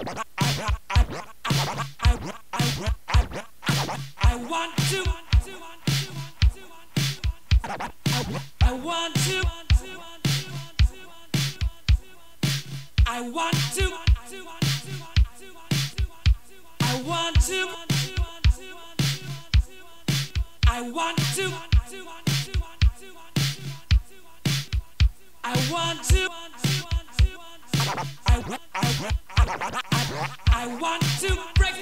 I want to break free. I want to break free. I want to. I want to break free. I want to break free. I want to break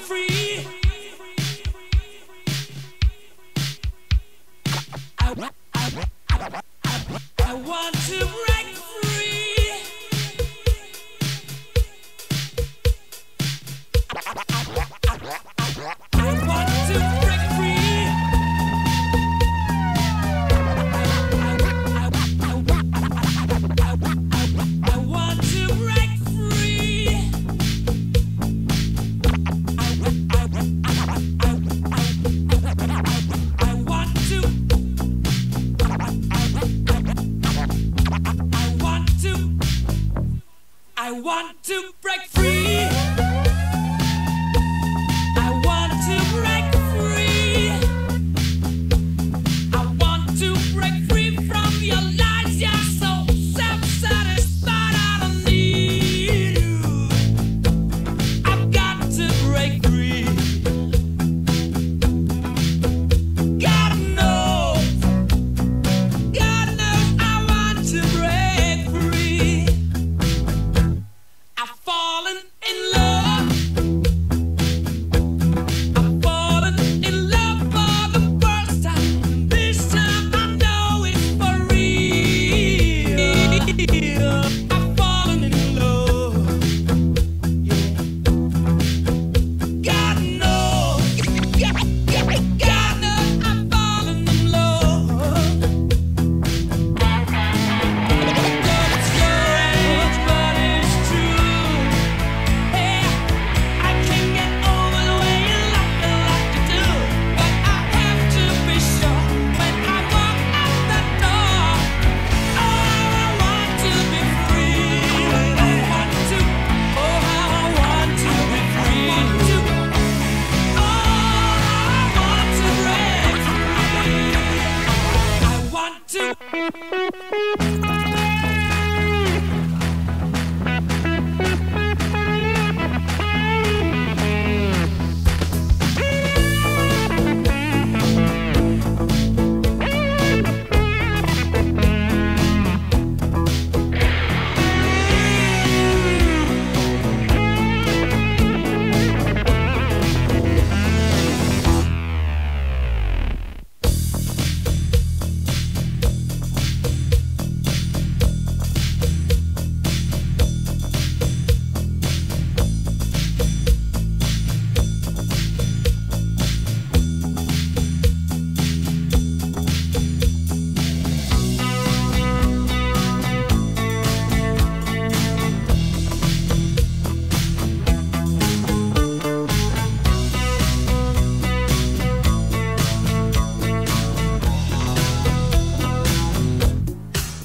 free from your lies. You're so self-satisfied, I don't need you. I've got to break free. God knows I want to break free.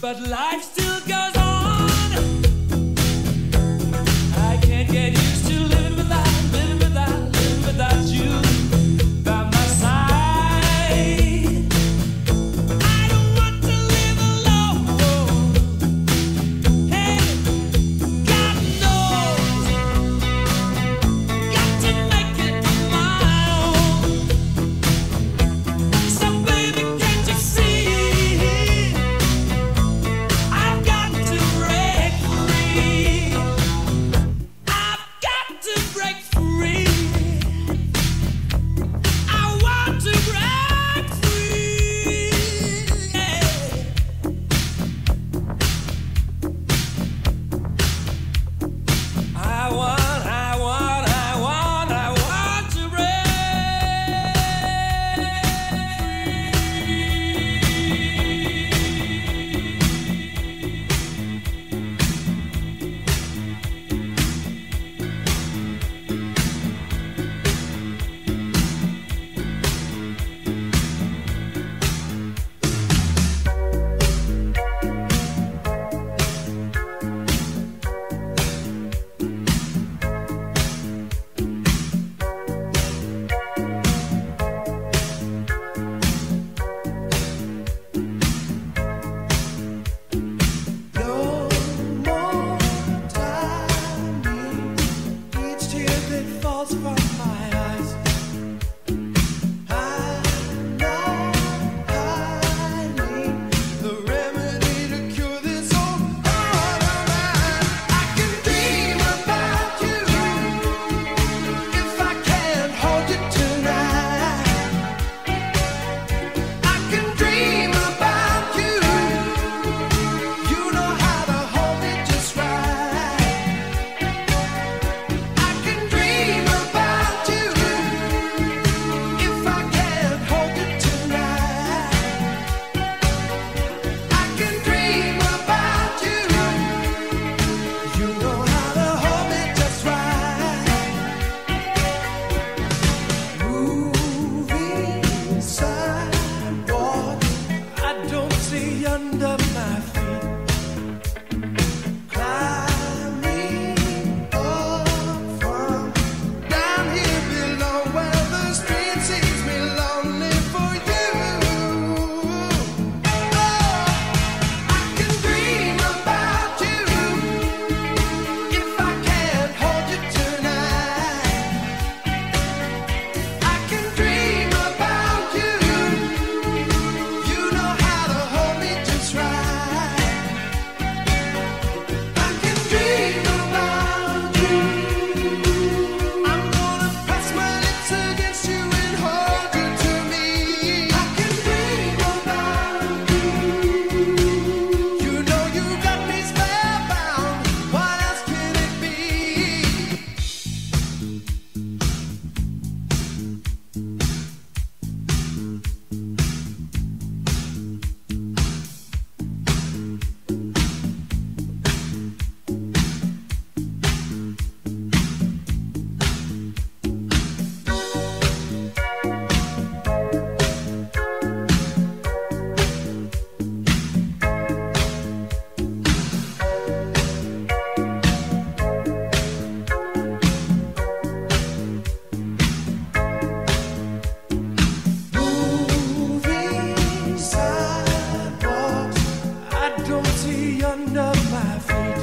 But life still goes on. I can't get used to living without you by my side. I don't want to live alone. Hey, God knows, got to make it on my own. So baby, can't you see? sea under my feet.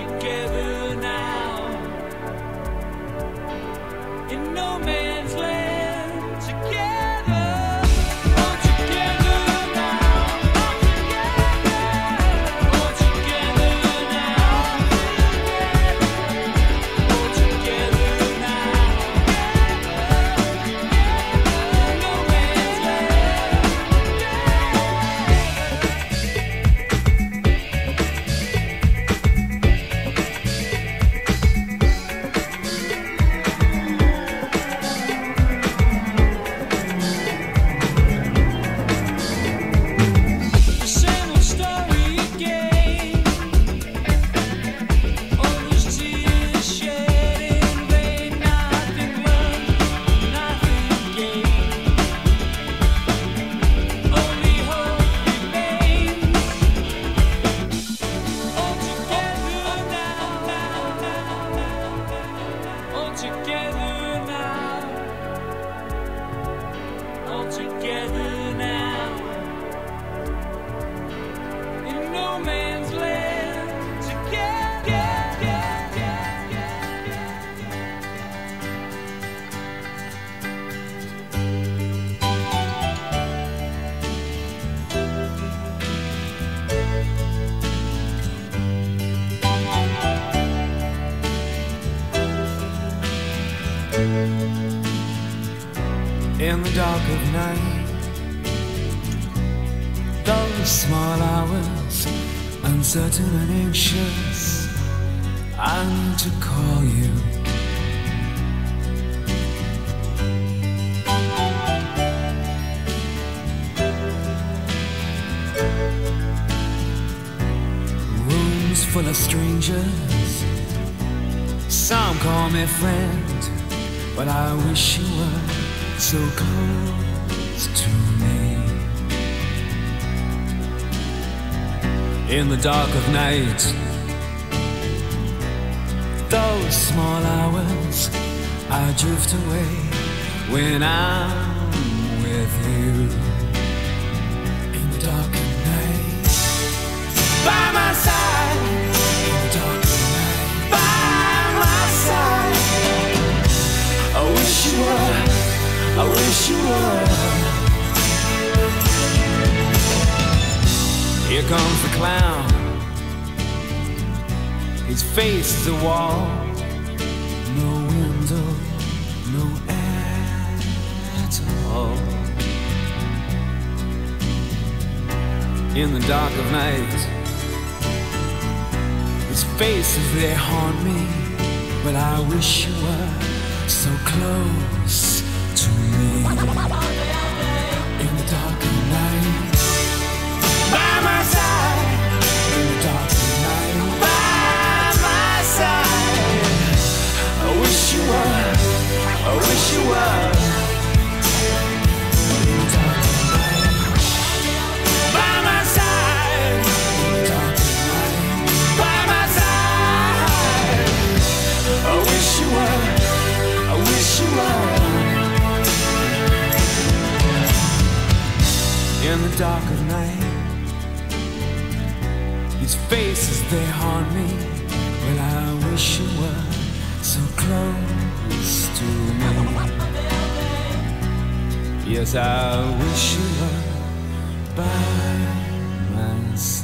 Together now, in no man's land. In the dark of night, those small hours, uncertain and anxious, I need to call you. Rooms full of strangers, some call me friend, but I wish you were so cold. words to me. In the dark of night, those small hours I drift away when I'm with you. In the dark of night, by my side. In the dark of night, by my side. I wish you were, I wish you were. Here comes the clown, his face the wall. No window, no air at all. In the dark of night, his faces, they haunt me. But I wish you were so close to me. In the dark of night, by my side. In the dark of night, by my side. I wish you were, I wish you were. In the dark of night, by my side. In the dark of night, by my side. I wish you were, I wish you were. In the dark of night, these faces, they haunt me. Well, I wish you were so close to me. Yes, I wish you were by my side.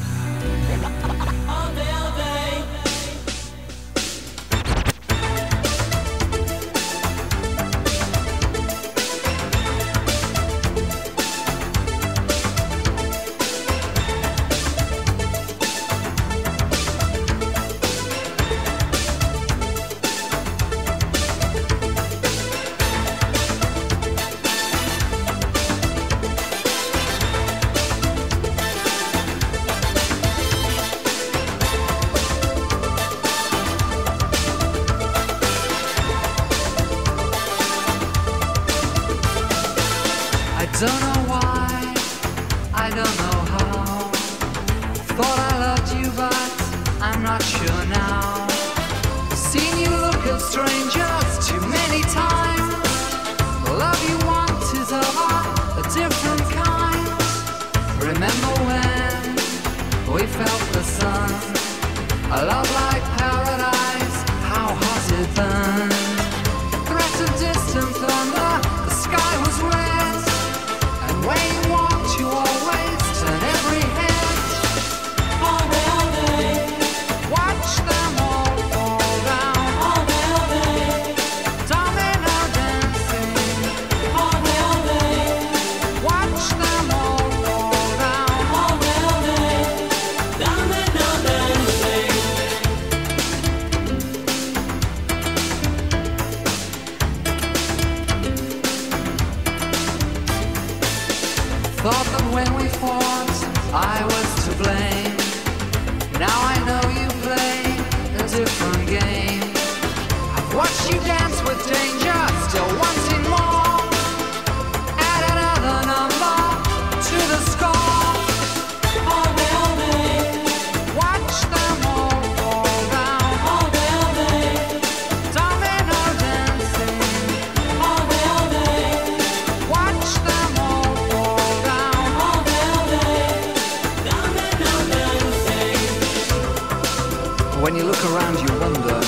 When you look around, you wonder,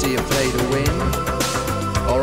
do you play to win? Or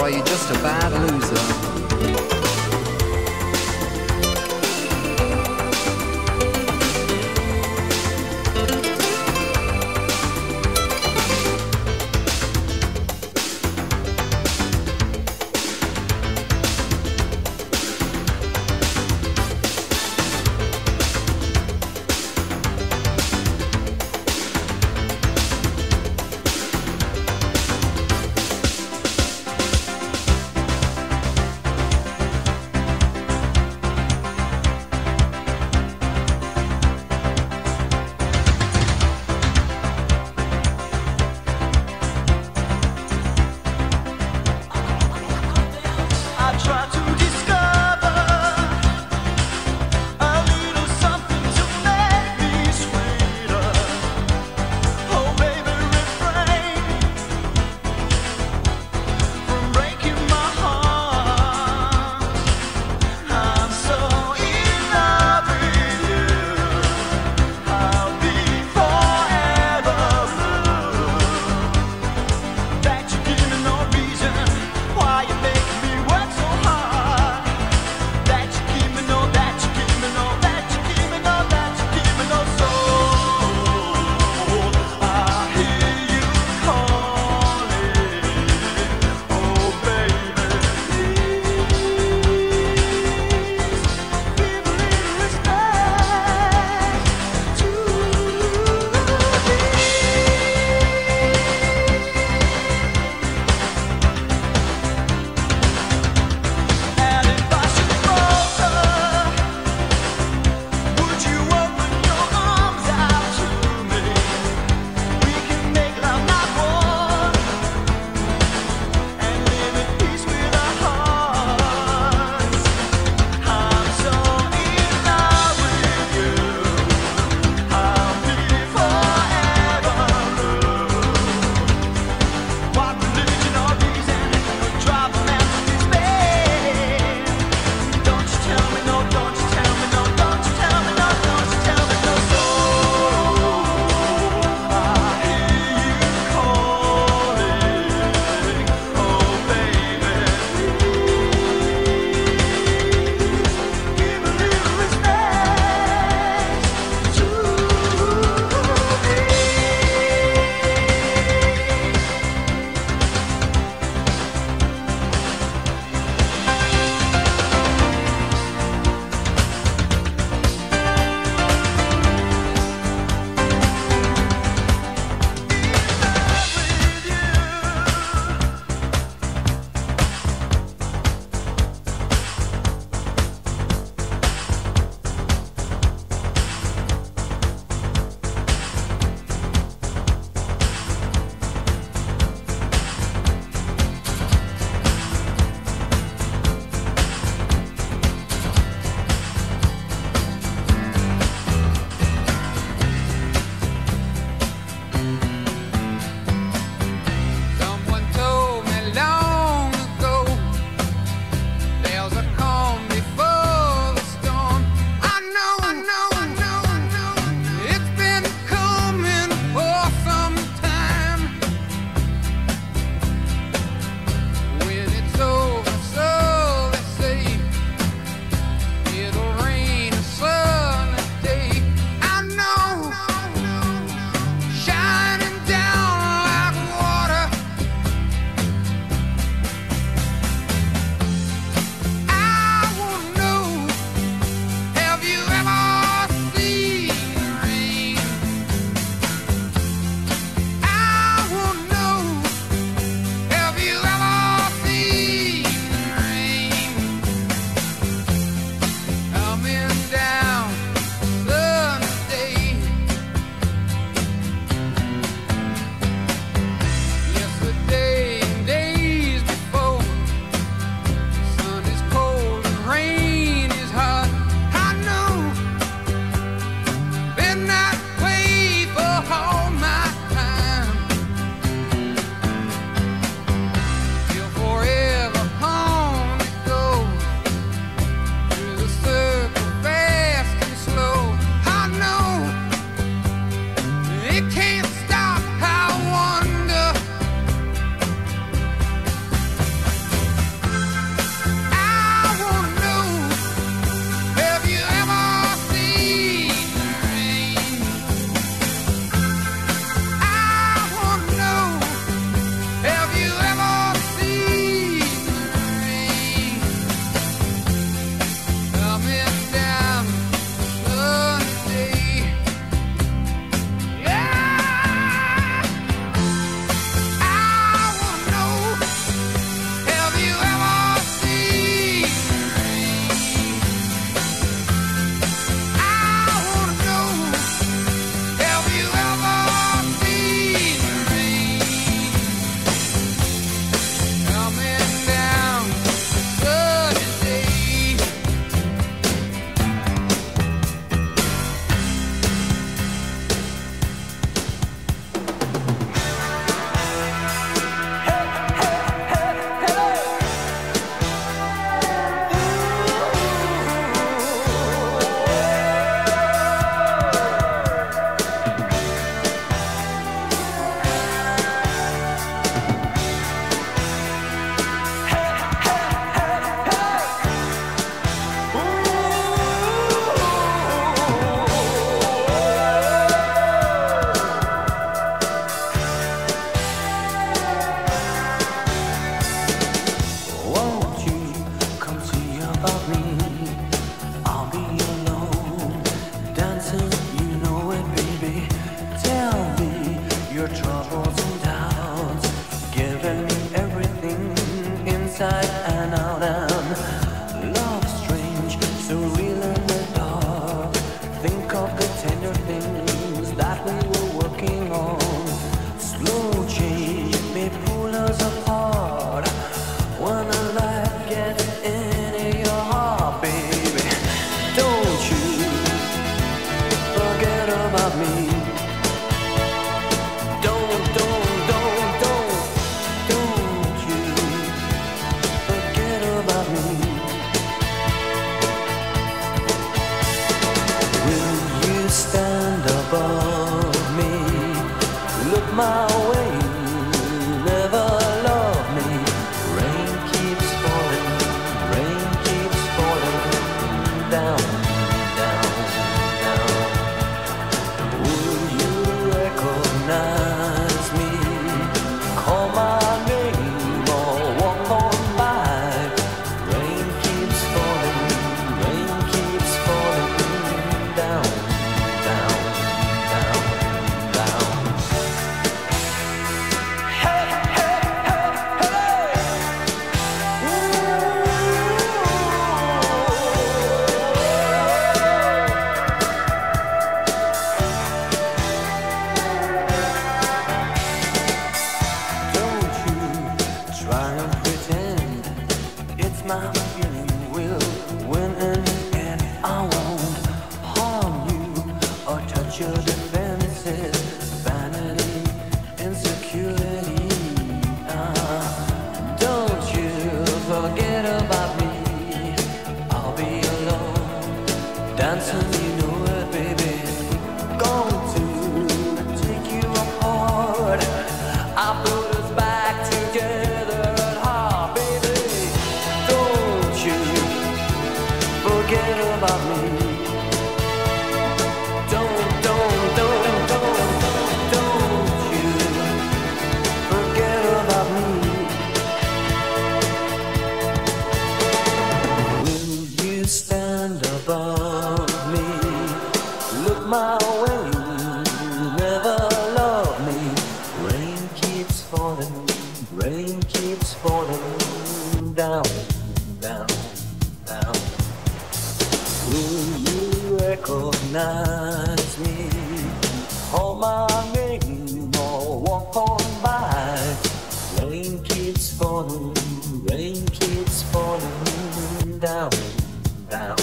my way. You never love me. Rain keeps falling, rain keeps falling down, down, down. Will you recognize me? Call my name or walk on by. Rain keeps falling, rain keeps falling down. My feeling will win in the end. I won't harm you or touch your defenses. Vanity, insecurity, don't you forget about me. I'll be alone, dancing, you know it, baby. Going to take you apart. I'll put us back together. Forget about me. Don't you forget about me. Will you stand above me? Look my way, you never love me. Rain keeps falling, rain keeps falling down, down, down. Will you recognize me? Call my name or walk on by. Rain keeps falling, rain keeps falling down, down,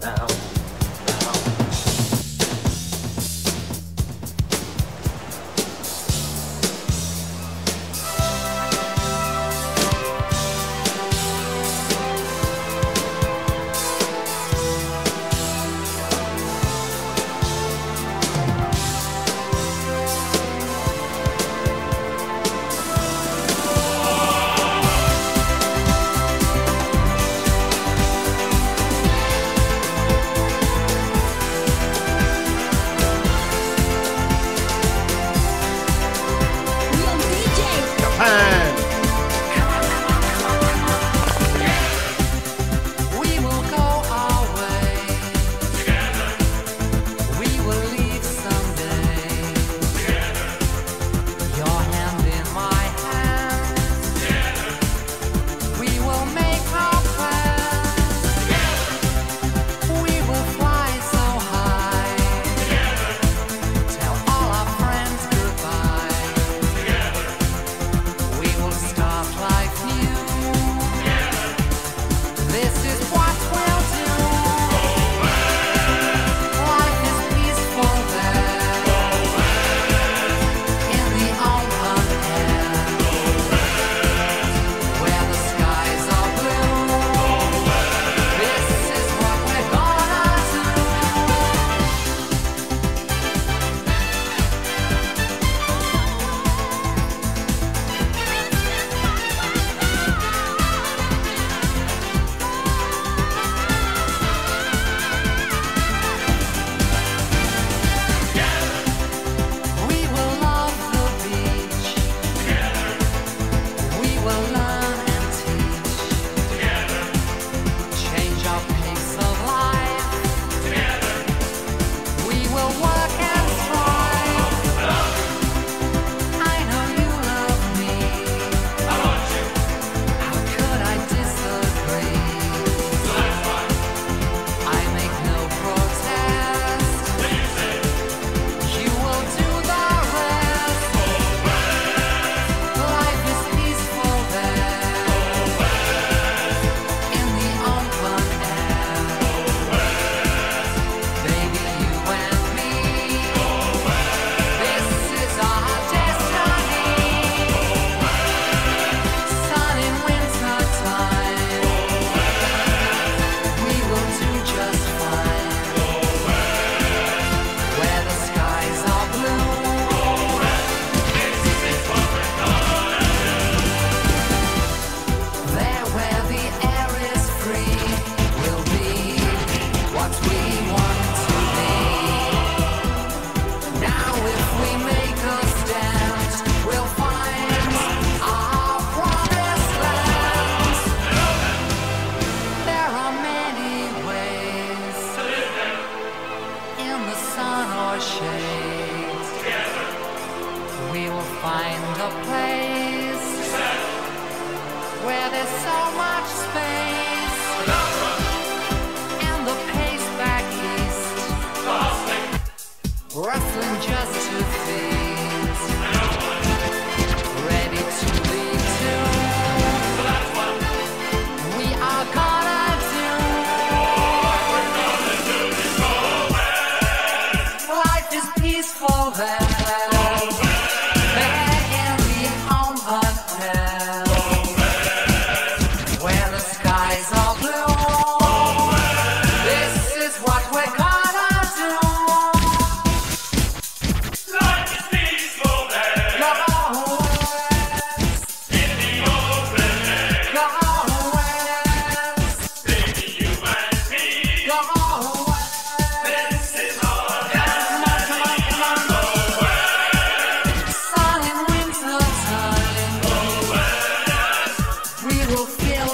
down.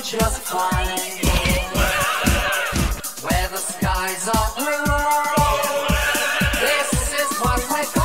Just flying away, where the skies are blue. This is what we're gonna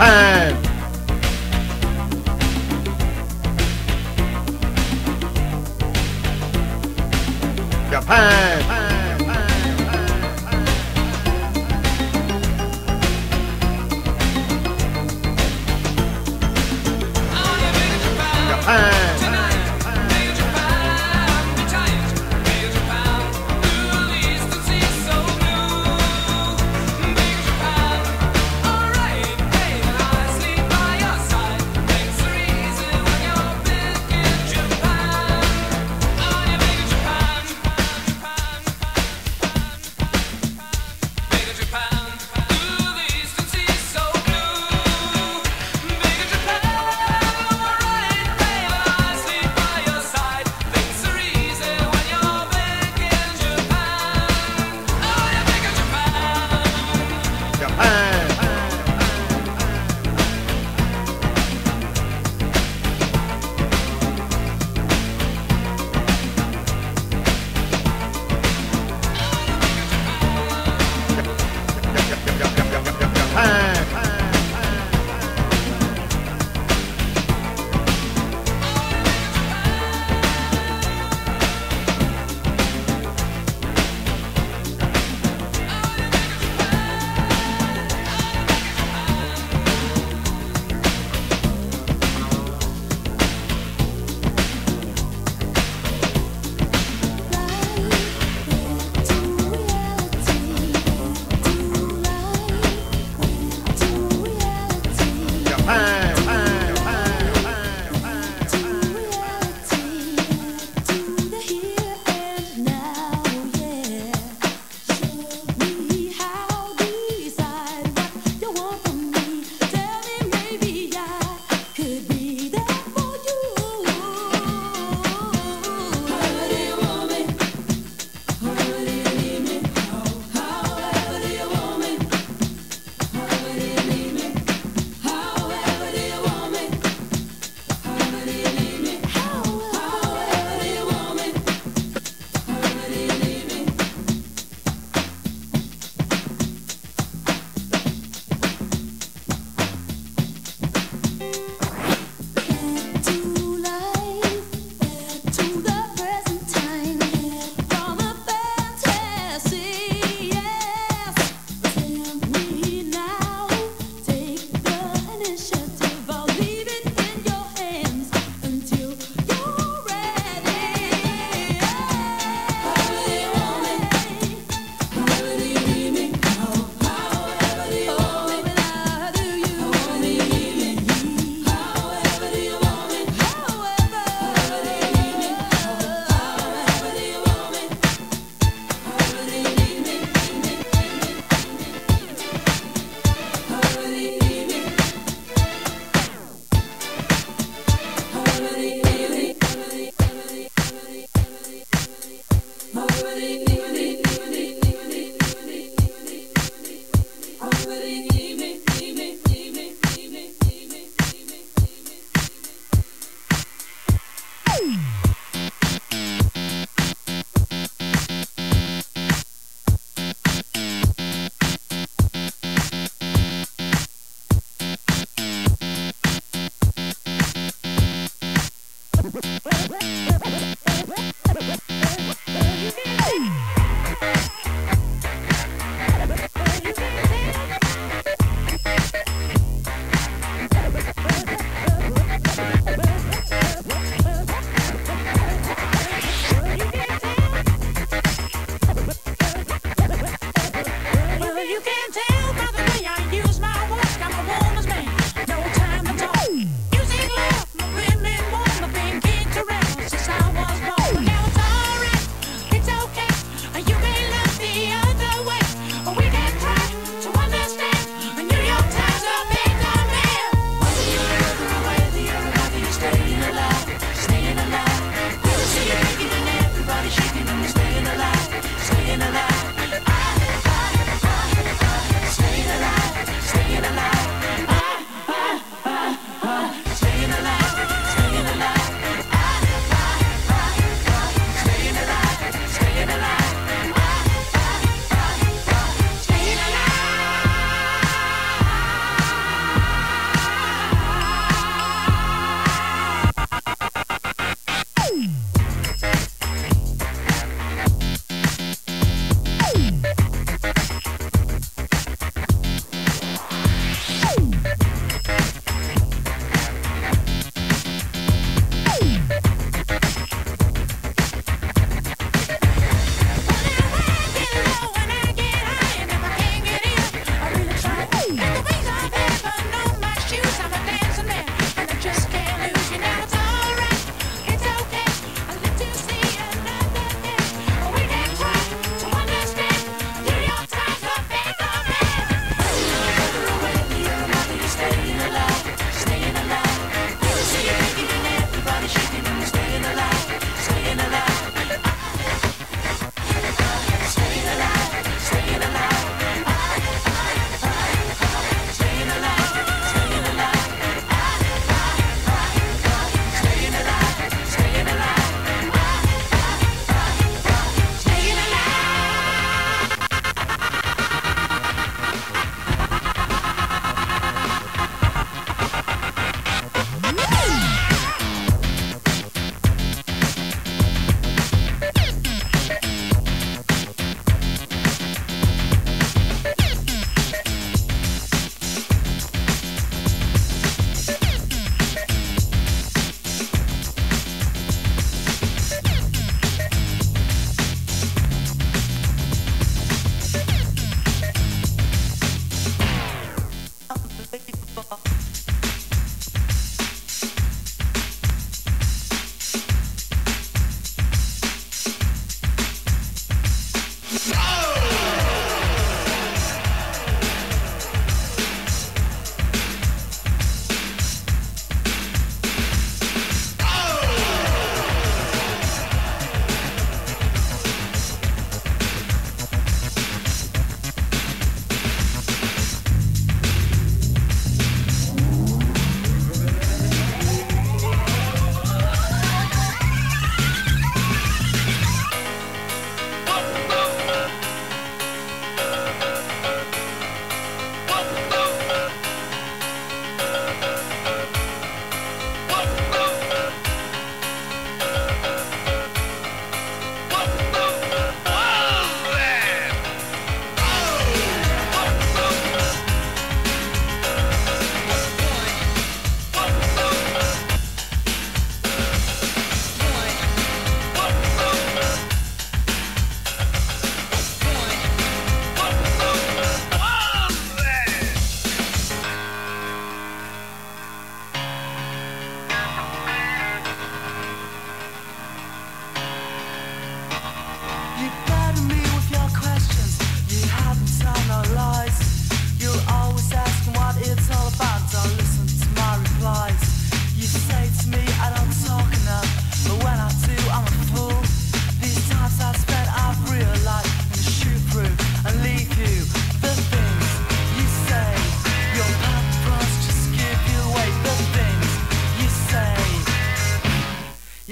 time! Japan!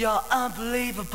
You're unbelievable.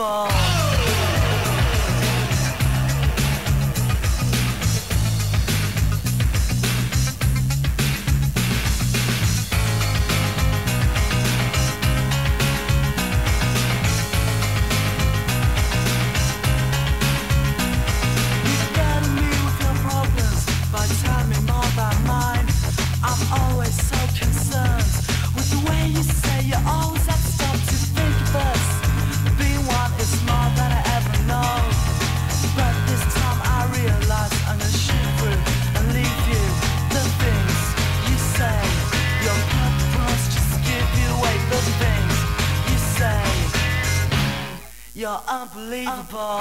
You're unbelievable.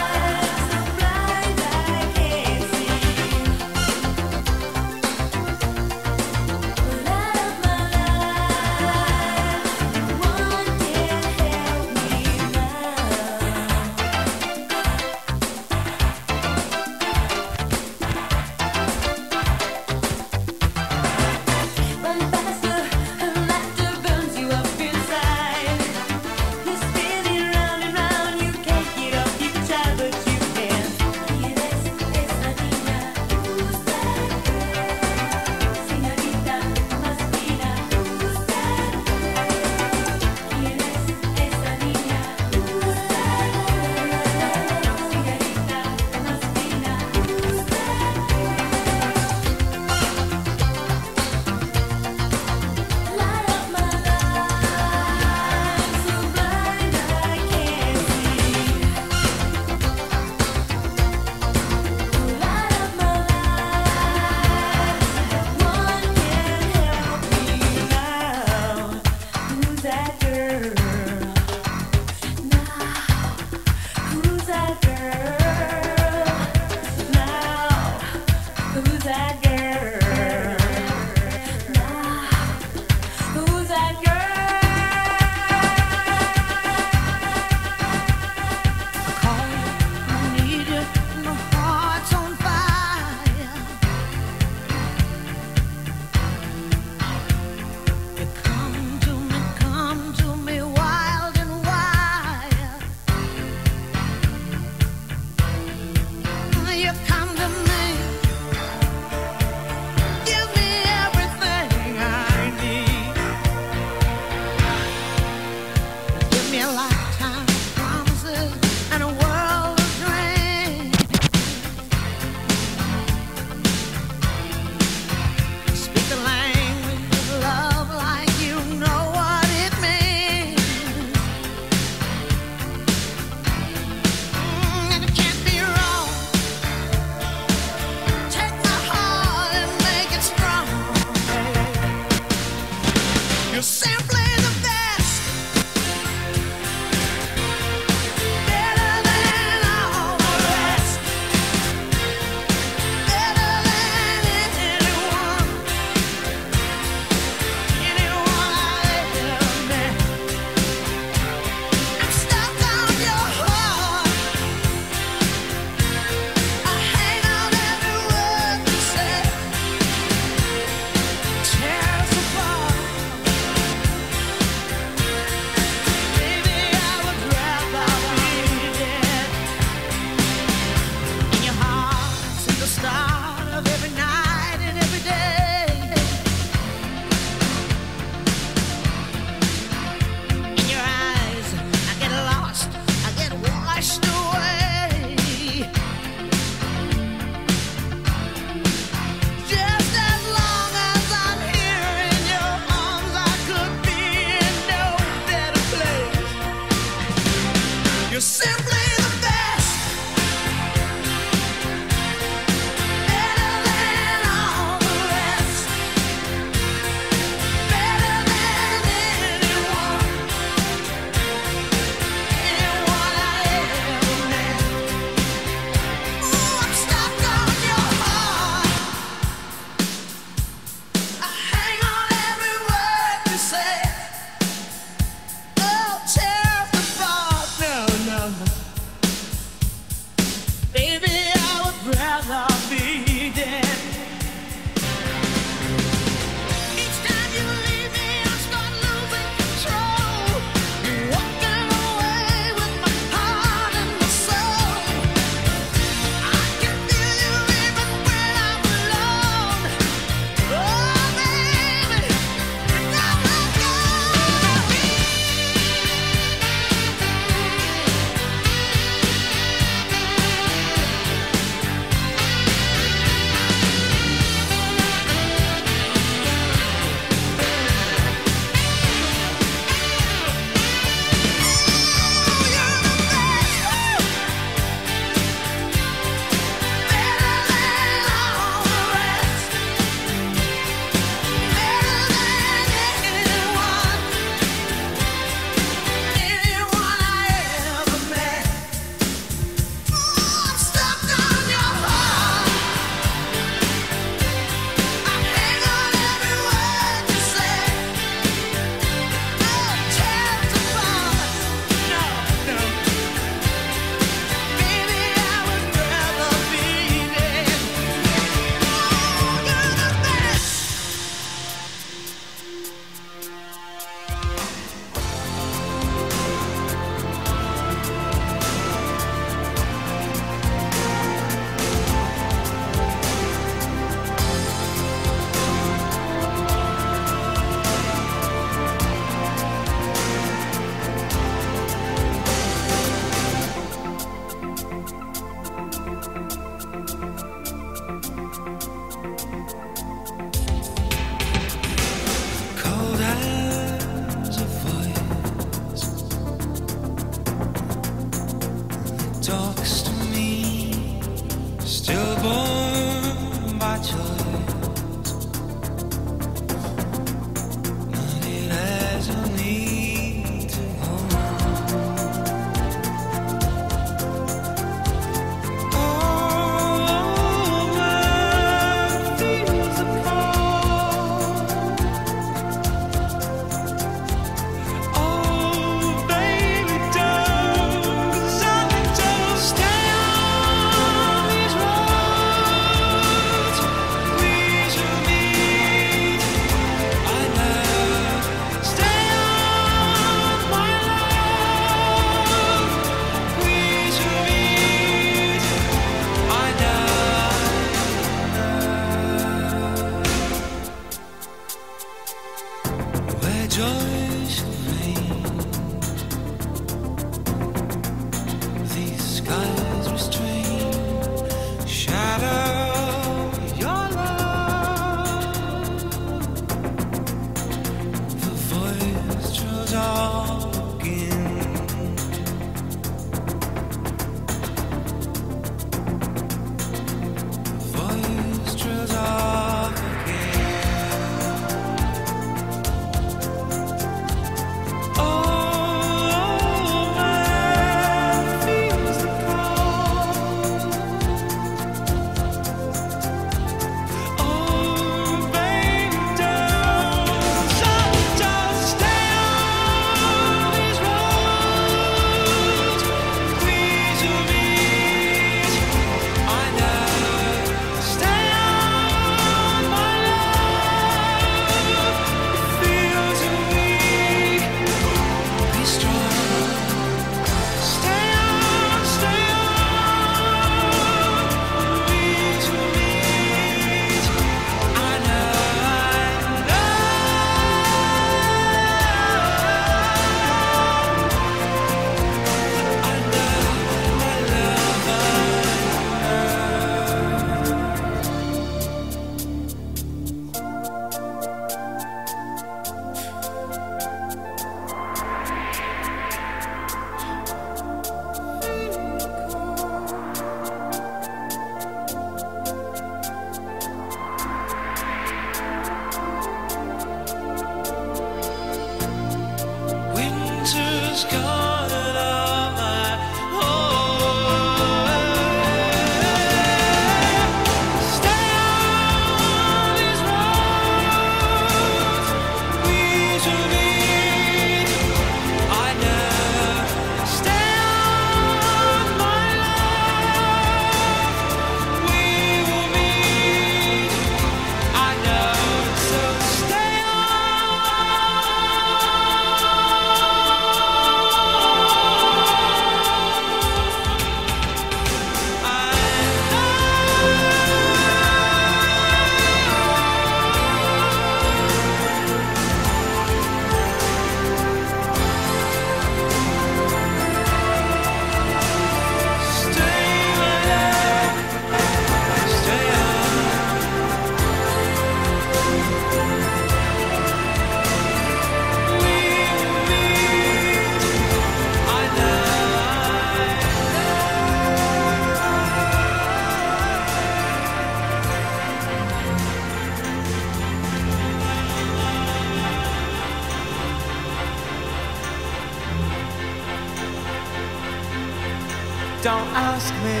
Don't ask me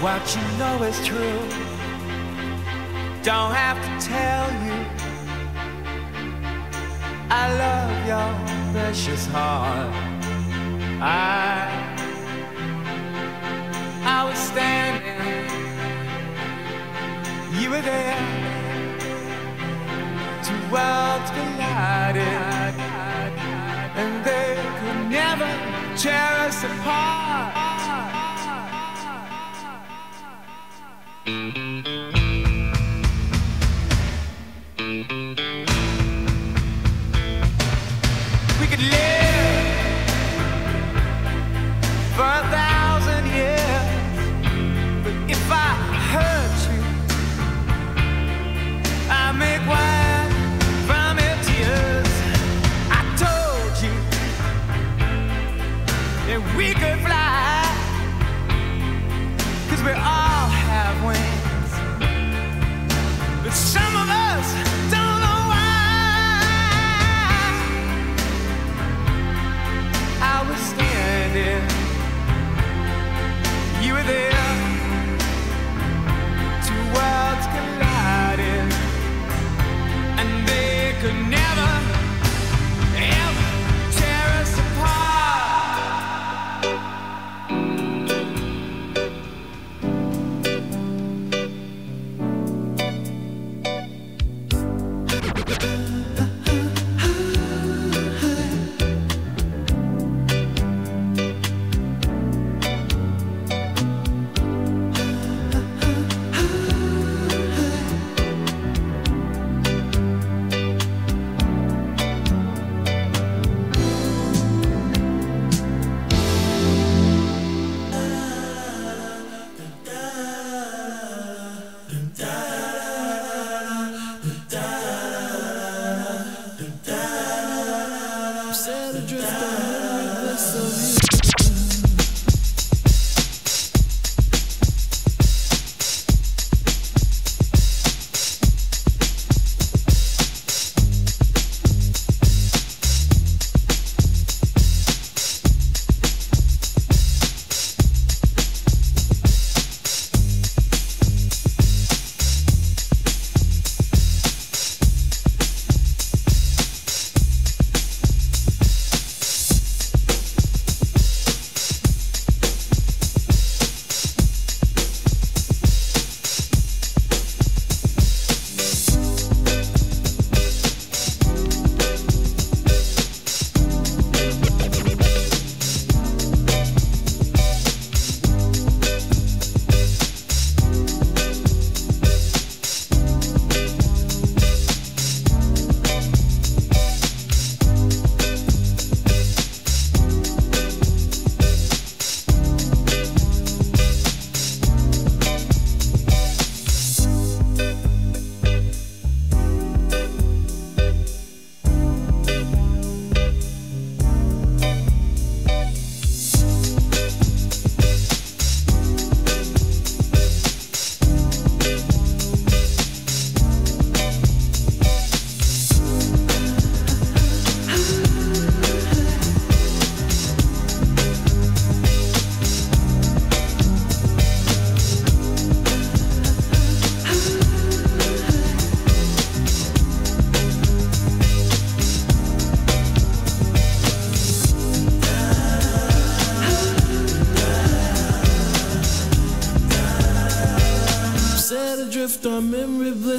what you know is true. Don't have to tell you I love your precious heart. I was standing, you were there, two worlds collided, and they could never tear us apart. We could live for 1,000 years, but if I hurt you, I make wine from your tears. I told you that we could fly, 'cause we all have wings, but some of us don't know why. I was standing, you were there, two worlds collided, and they could never.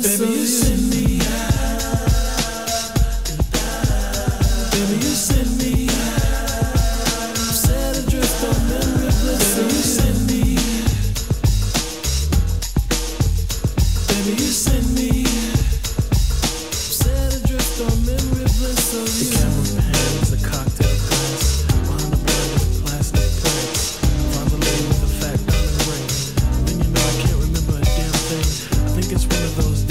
Baby, you send me out to die. Baby, you send me out. I'm set adrift on memory bliss. Baby, you send me. Baby, you send me. I'm set adrift on memory bliss of you. The cameraman hands a cocktail glass behind a brand of plastic plates. Finally with the fact I'm in the ring. Then you know I can't remember a damn thing. I think it's one of those days.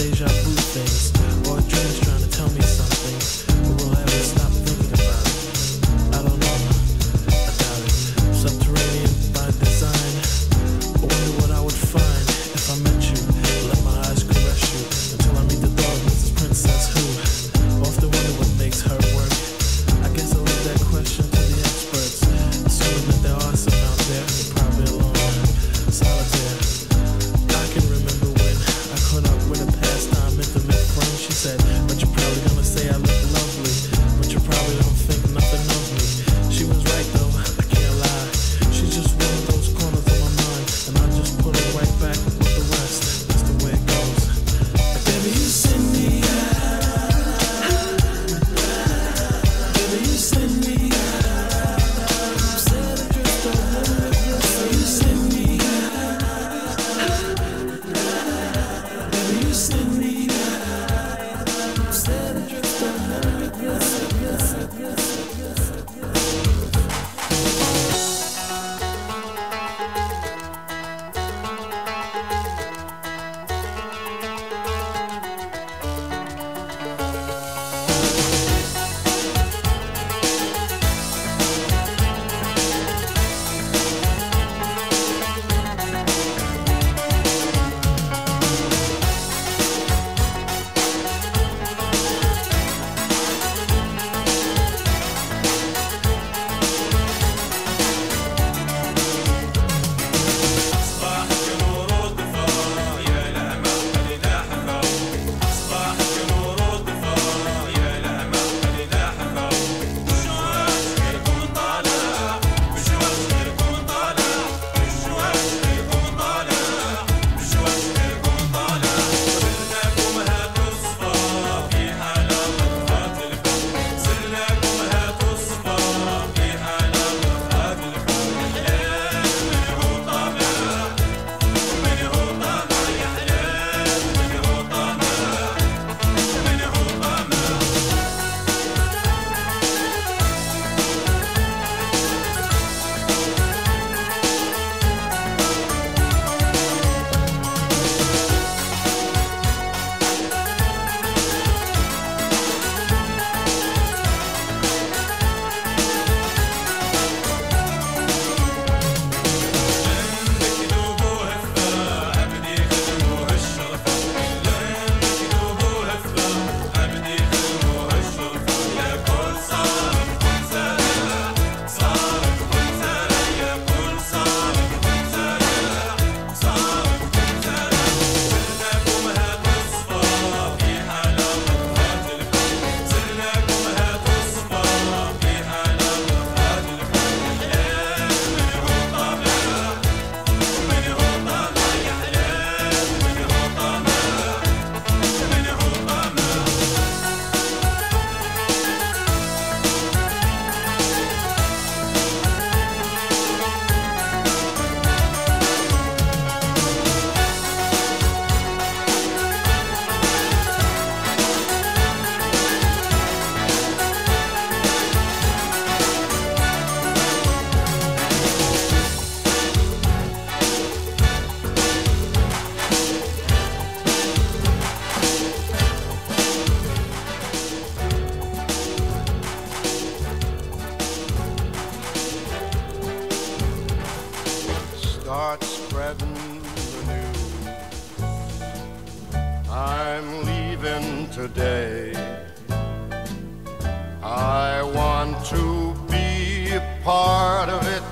Start spreading the news. I'm leaving today. I want to be a part of it.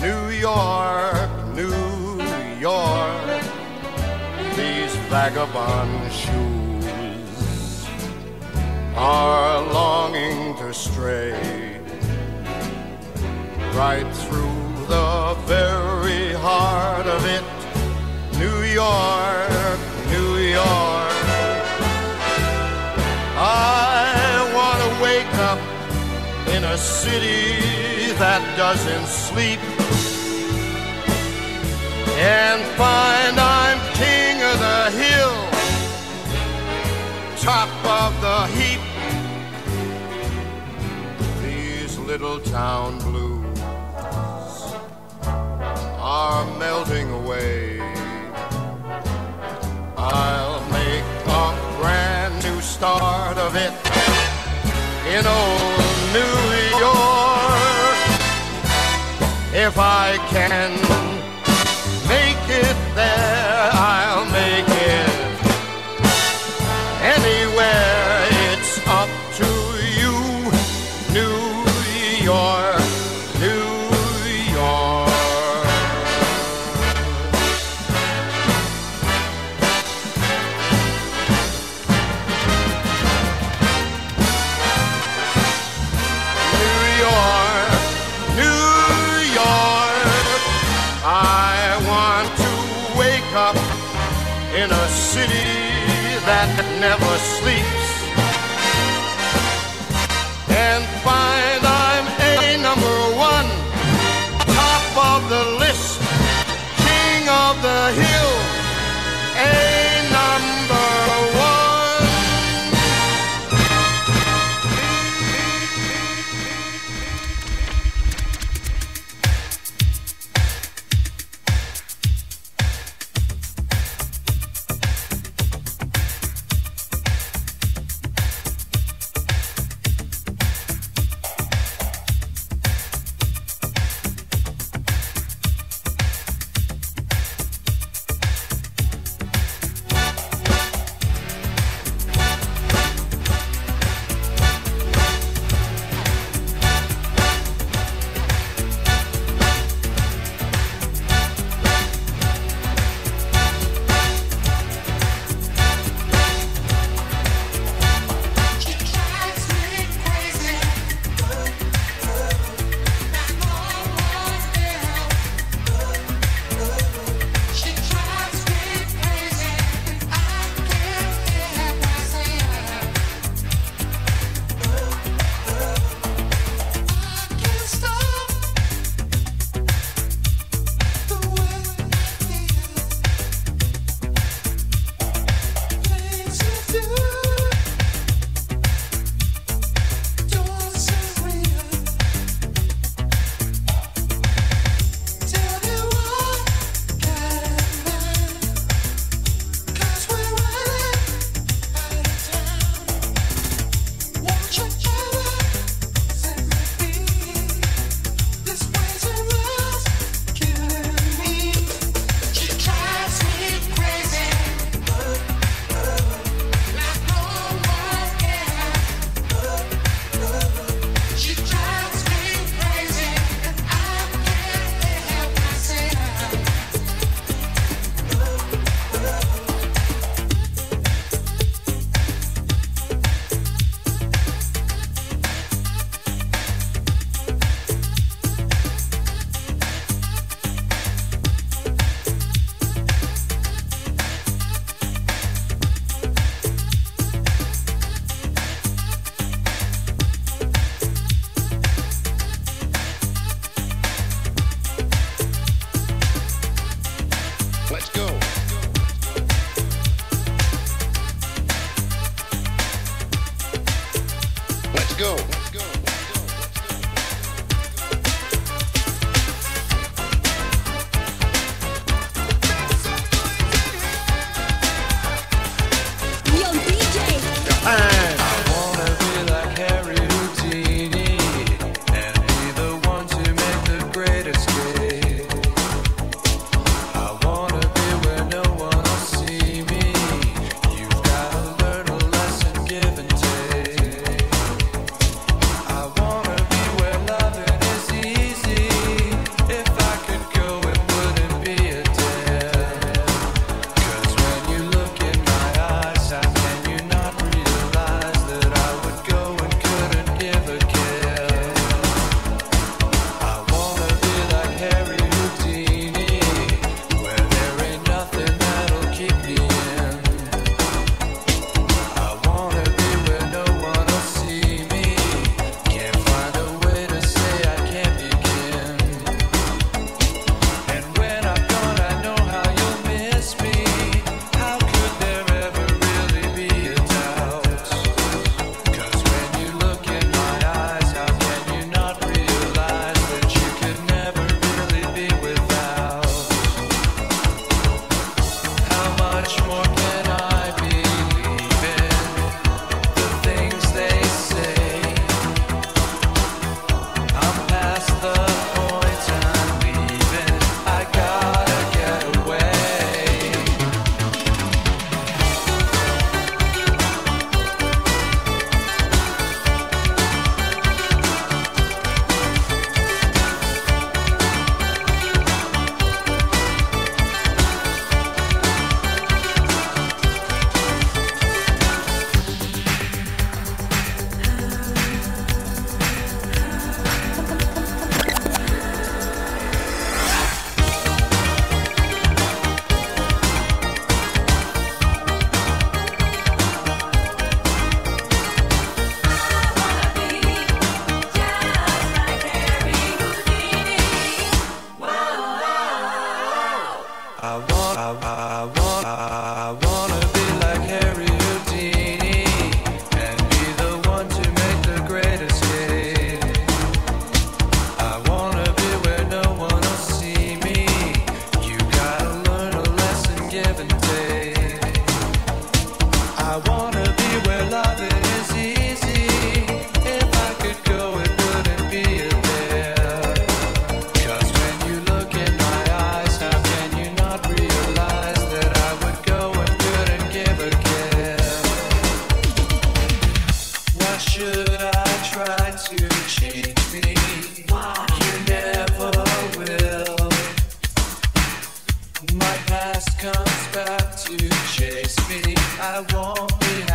New York, New York. These vagabond shoes are longing to stray right through the very heart of it. New York, New York. a city that doesn't sleep, and find I'm king of the hill, top of the heap. These little town blues are melting away. I'll make a brand new start of it in old New York, if I can make it there. I'll make it anywhere. It's up to you, New York, New in a city that never sleeps, and find I'm a number one, top of the list, king of the hill, a number one.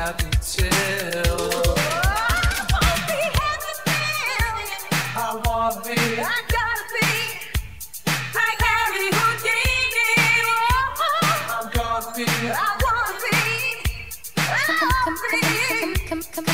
happy till I wanna be happy till I wanna be, I gotta be like Harry Houdini. Oh, I'm gonna be, I wanna be, I'll be like Harry Houdini. Oh, I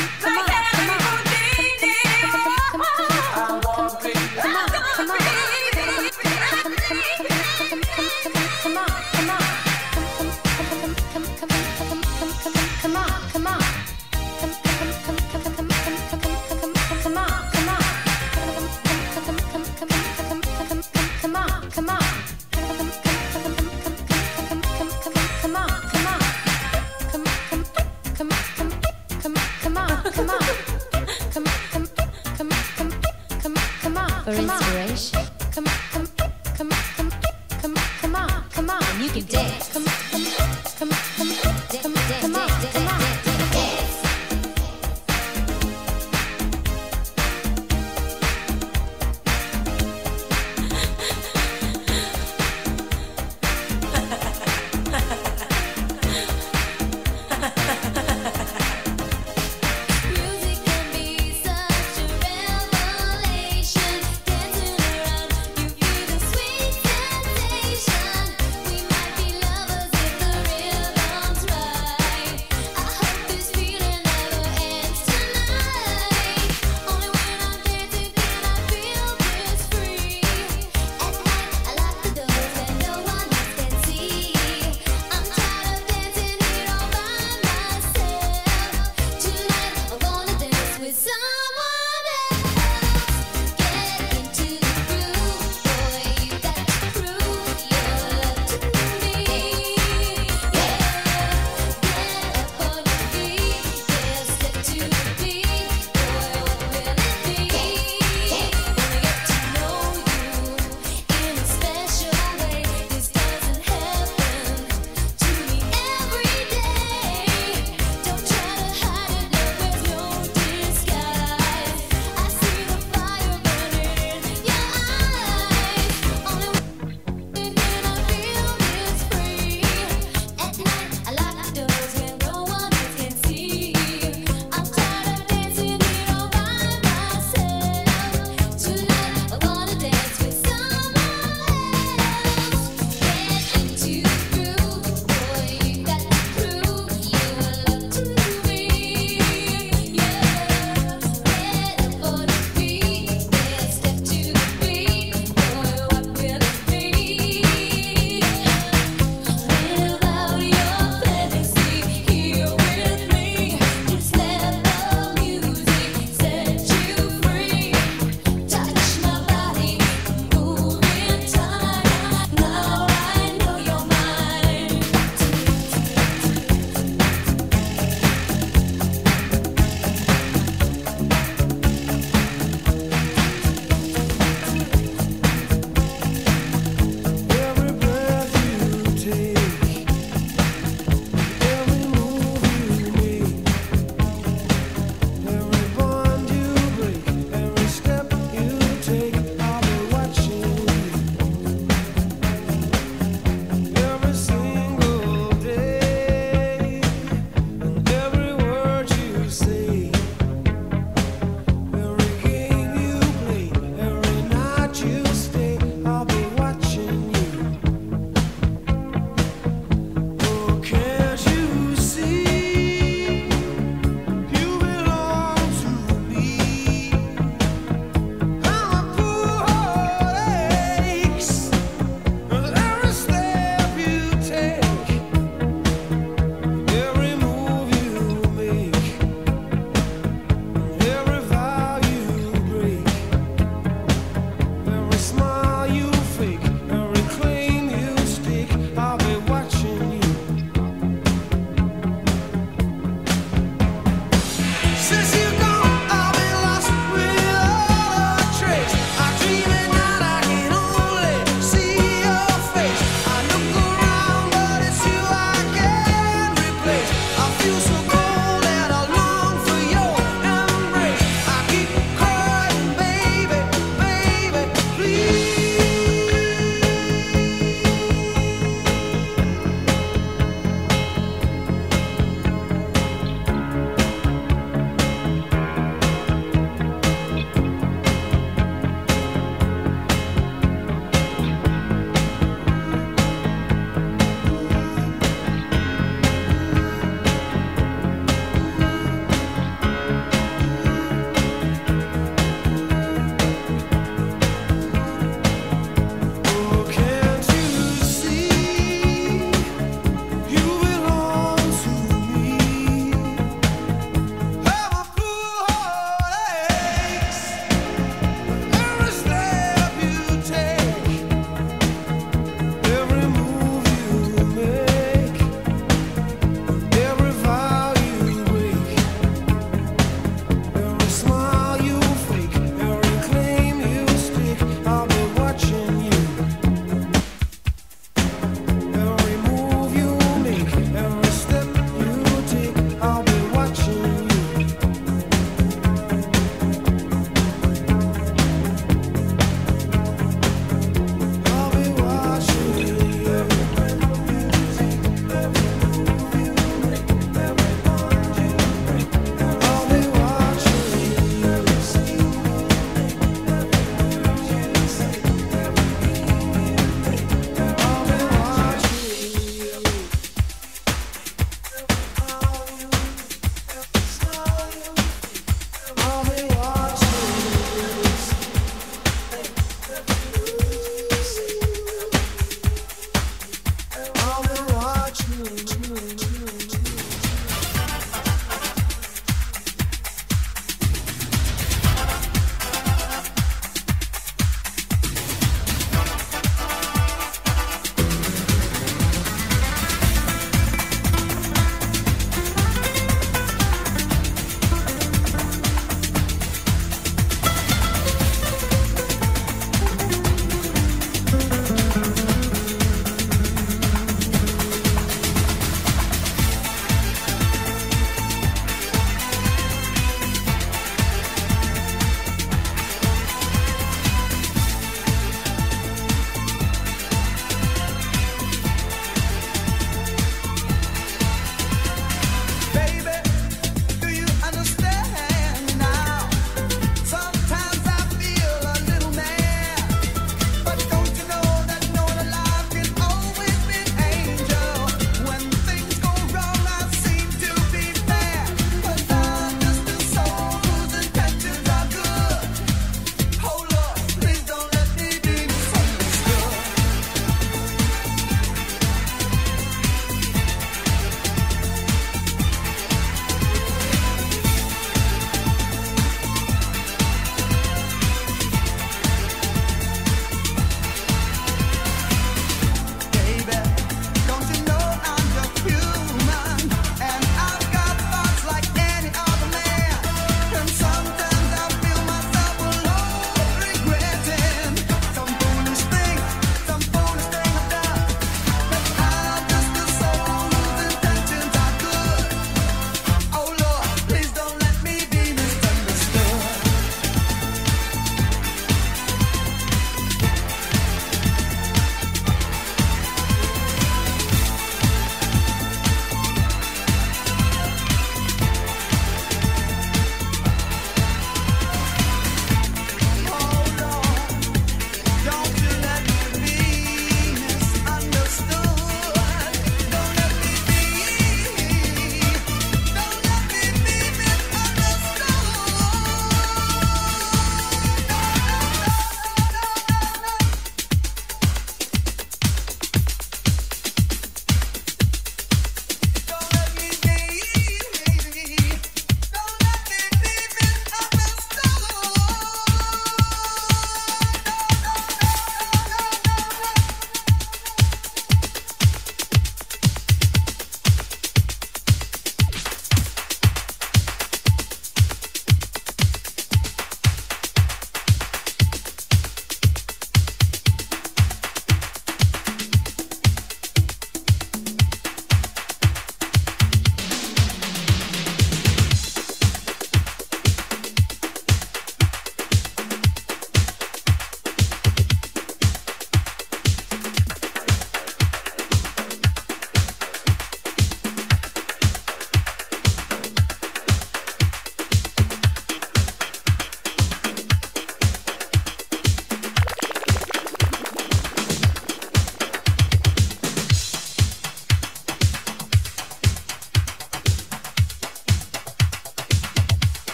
wanna be, I'm gonna be. For inspiration, come on, and you can dance. Lovers.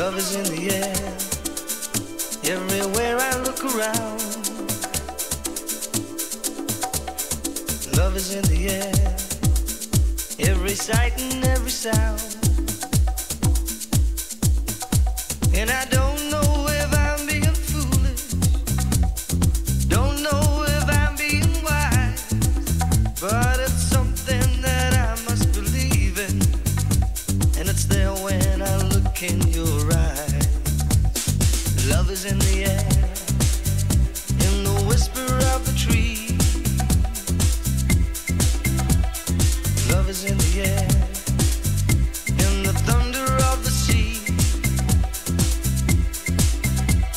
Love is in the air, everywhere I look around. Love is in the air, every sight and every sound. And I don't know if I'm being foolish, don't know if I'm being wise, but it's something that I must believe in, and it's there when I look in your eyes. Love is in the air, in the whisper of the tree. Love is in the air, in the thunder of the sea.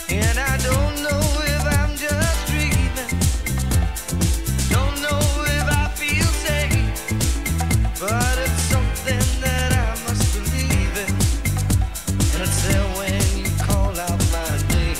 And I don't know if I'm just dreaming, don't know if I feel safe, but it's something that I must believe in, and it's there when you call out my name.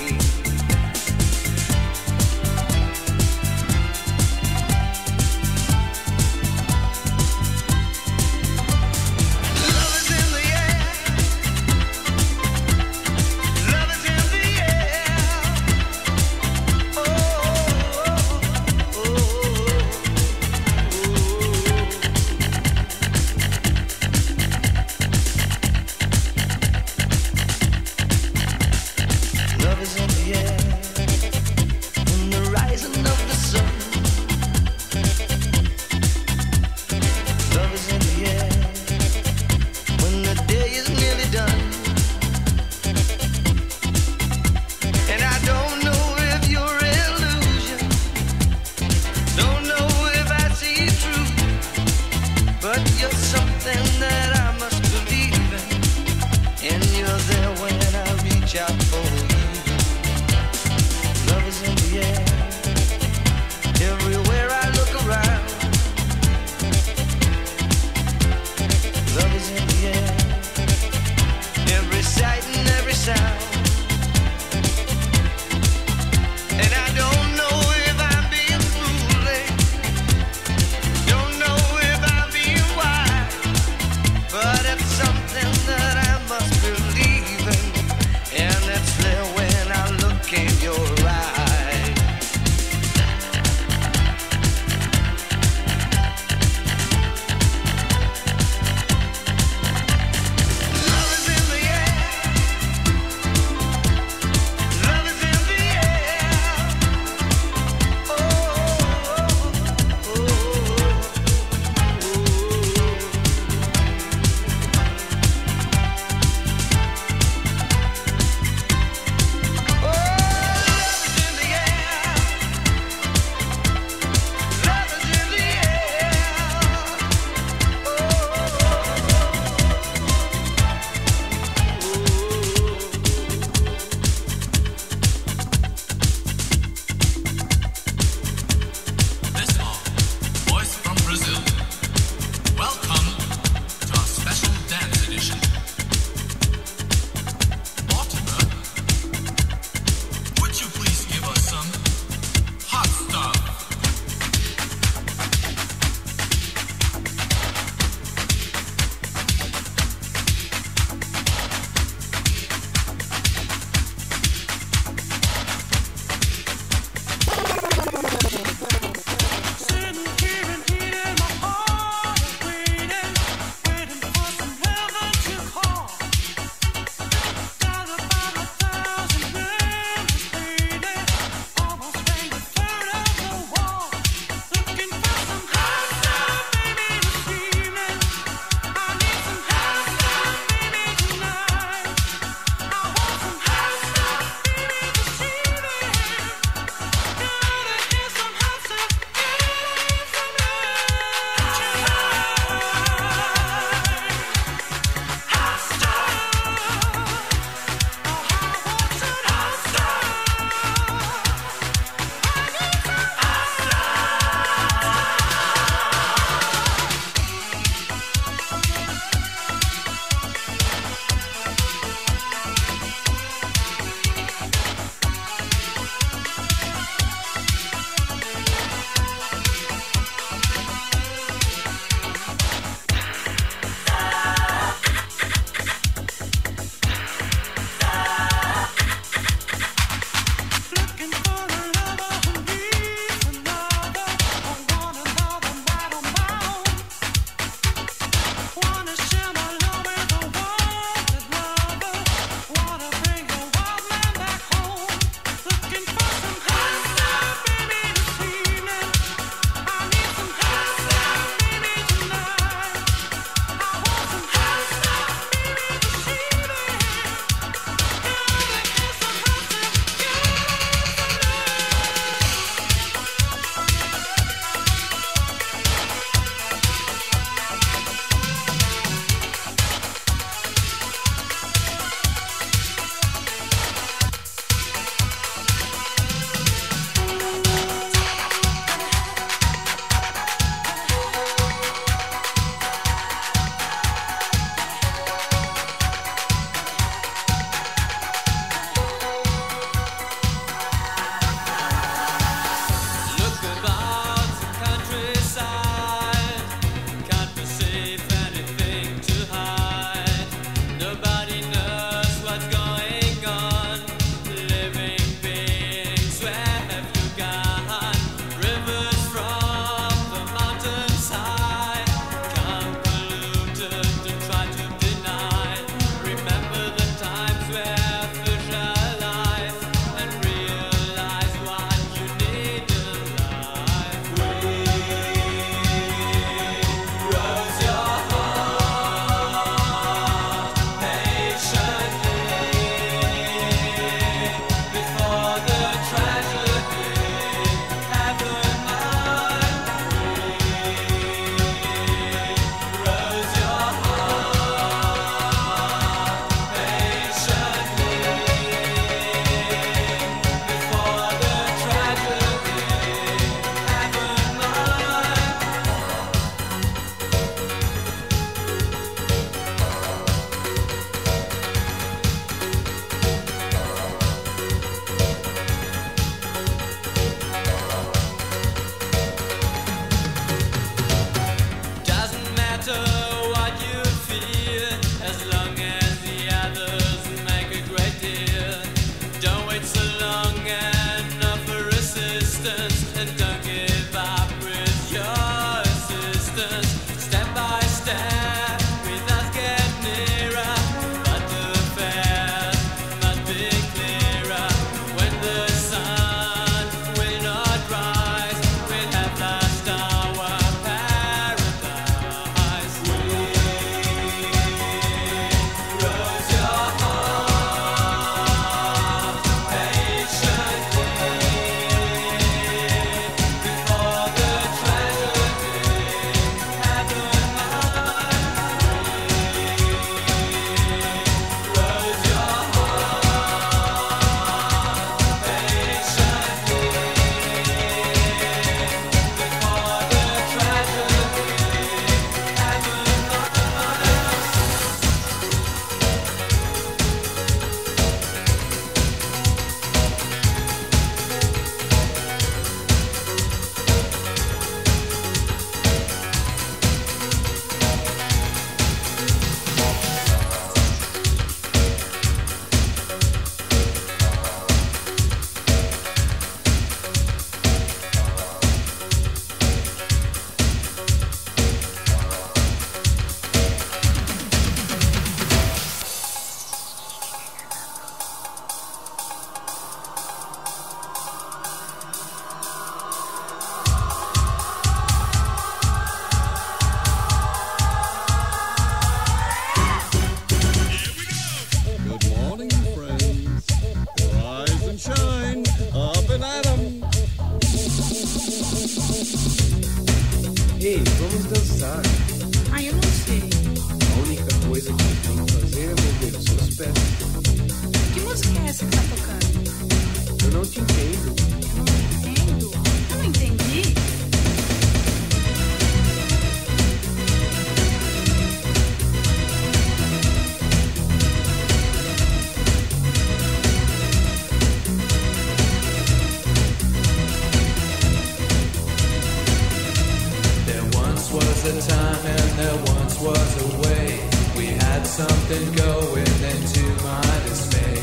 got something going, and to my dismay,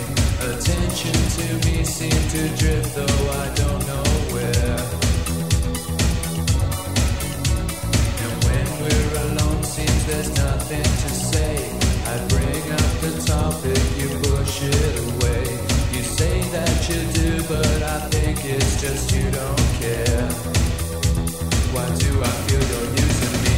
attention to me seemed to drift, though I don't know where. And when we're alone, seems there's nothing to say. I bring up the topic, you push it away. You say that you do, but I think it's just you don't care. Why do I feel you're using me?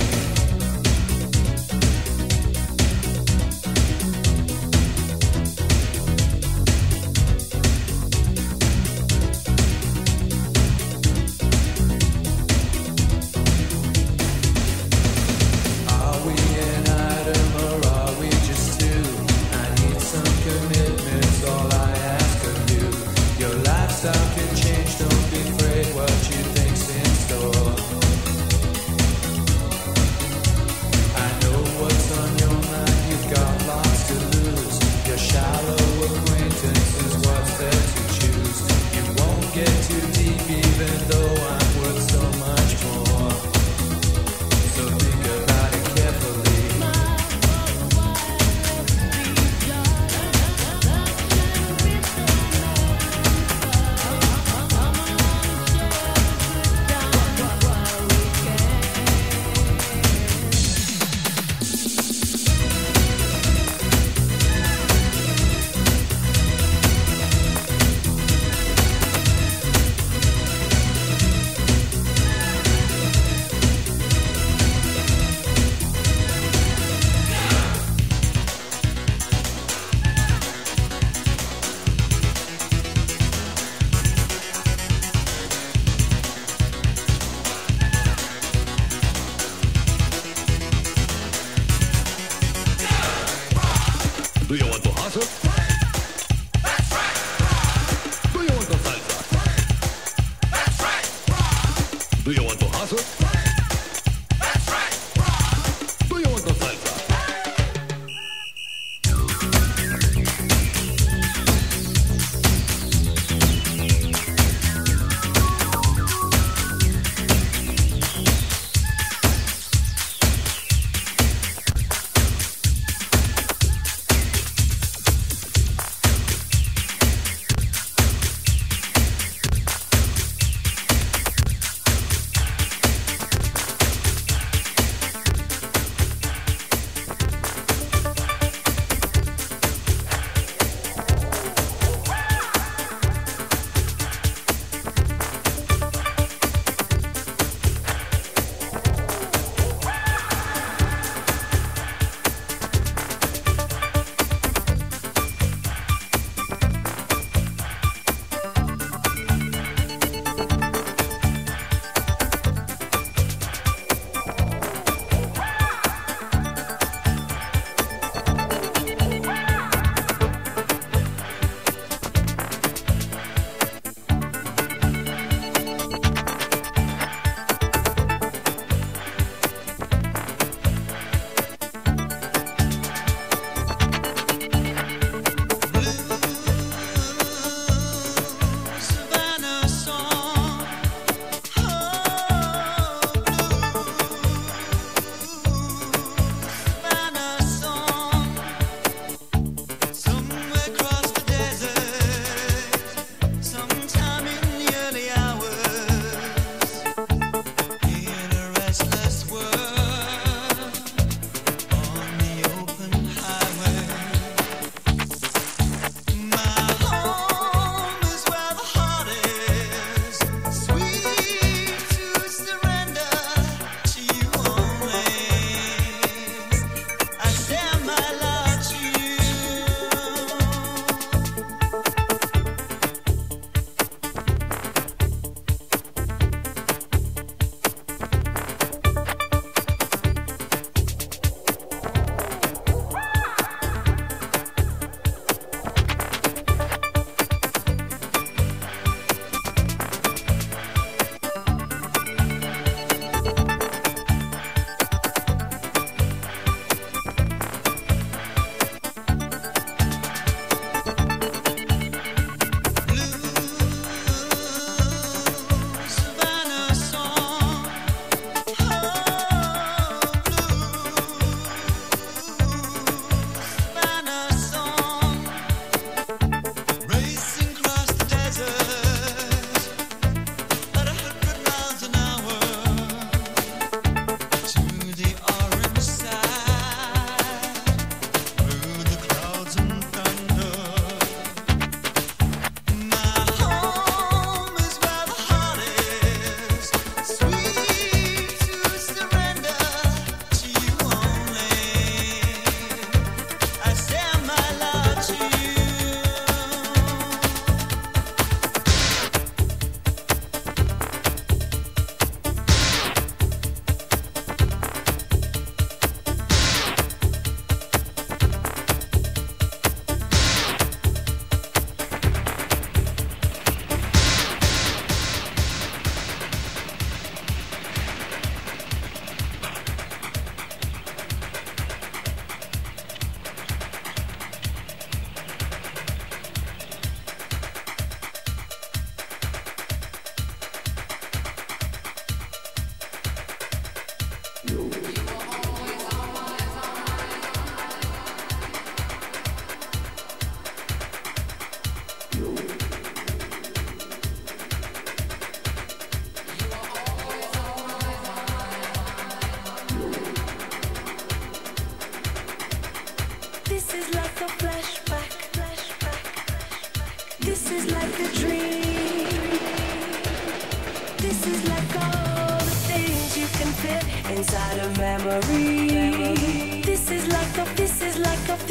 memory. This is like a flashback.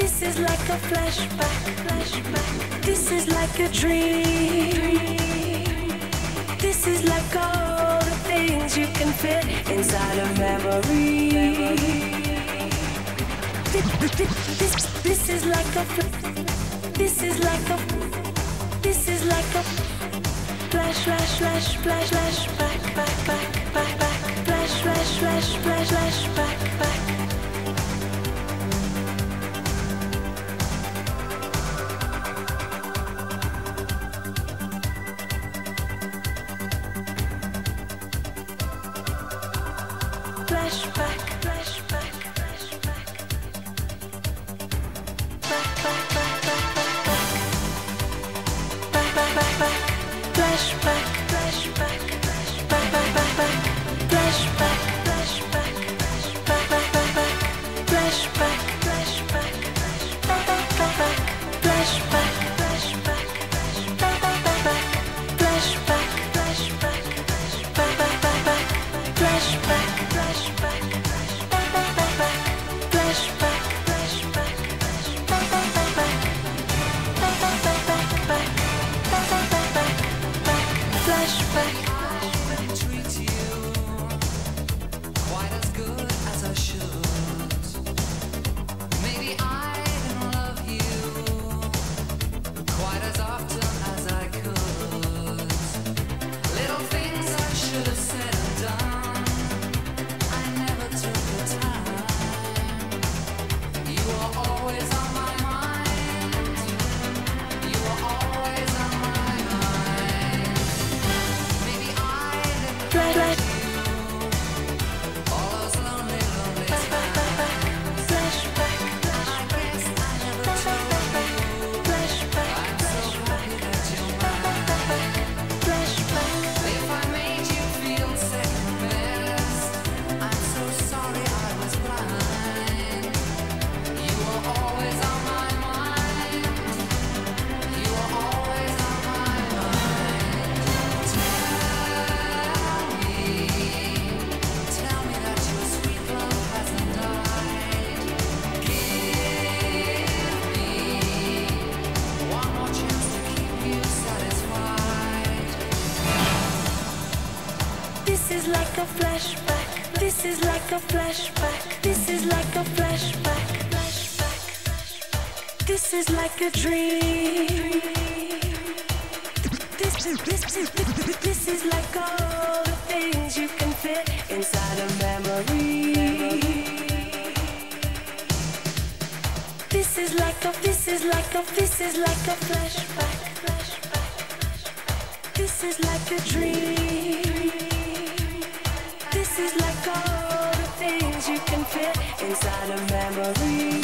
This is like a dream. This is like all the things you can fit inside a memory. This is like a flash back. This is like a flashback. This is like a dream. This is like all the things you can fit inside a memory. This is like a flashback. This is like a dream. This is like all the things you can fit inside a memory.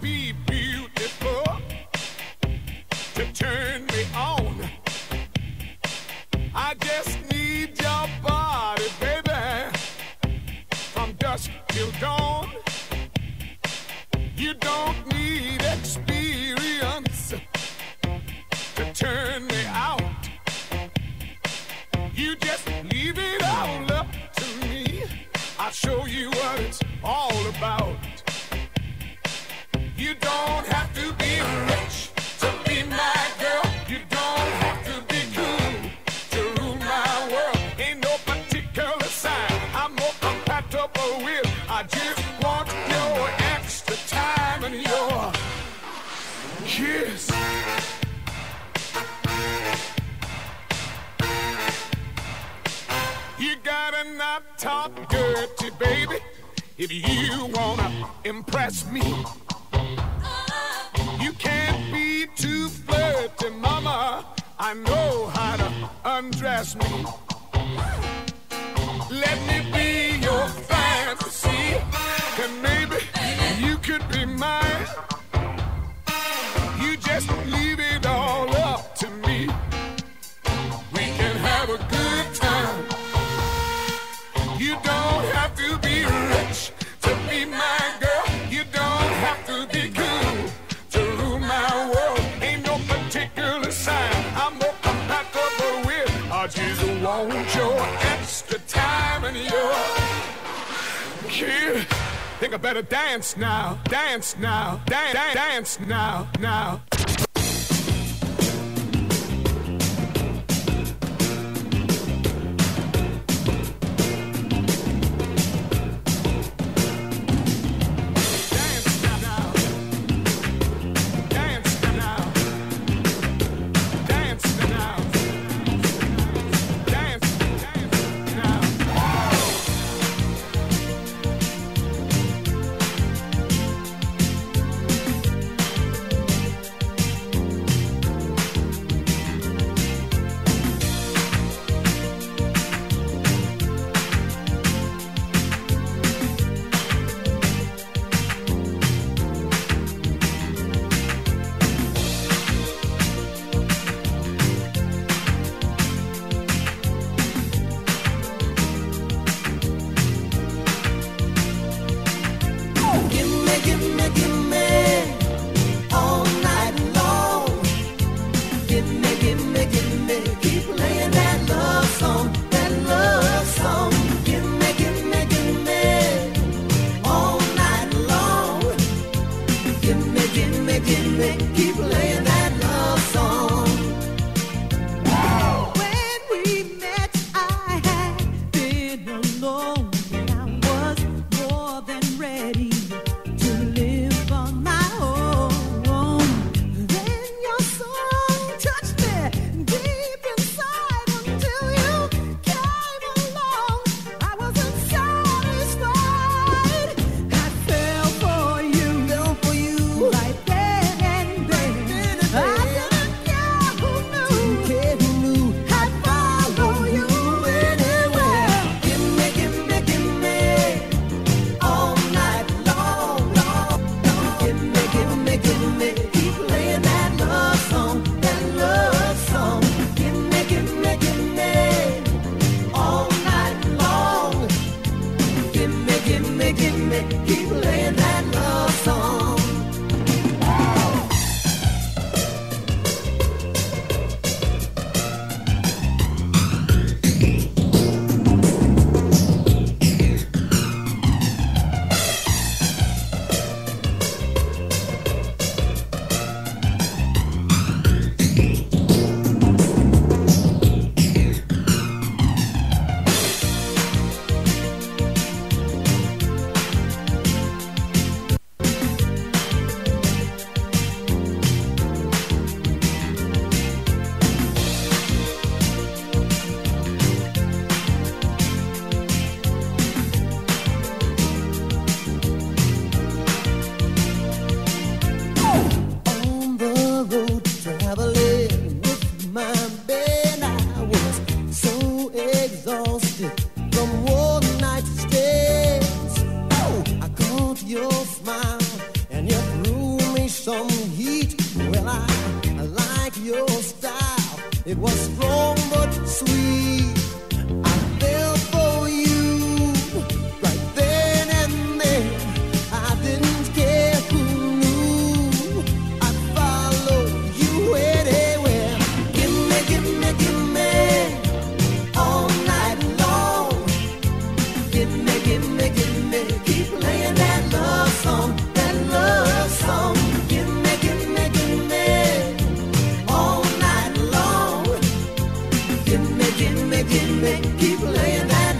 be beautiful to turn me on. I just need your body, baby, from dusk till dawn. You don't need experience to turn me out. You just leave it all up to me. I'll show you what it's all about. You don't have to be rich to be my girl. You don't have to be cool to rule my world. Ain't no particular sign I'm more compatible with. I just want your extra time and your kiss. You gotta not talk dirty, baby, if you wanna impress me. You can't be too flirty, mama. I know how to undress me. Let me be your fantasy, and maybe you could be mine. You just leave it all up to me. We can have a good time. You don't have to be rich to be my girl. You don't have to be cool to rule my world. Ain't no particular sign I'm more compatible with. I just want your extra time and your kid. Think I better dance now, dance now, dance now, now. some heat. Well, I like your style. It was strong but sweet. I fell for you right then and there. I didn't care who knew. I'd follow you anywhere. Give me all night long. Give me. Keep playing that love song. Keep playing that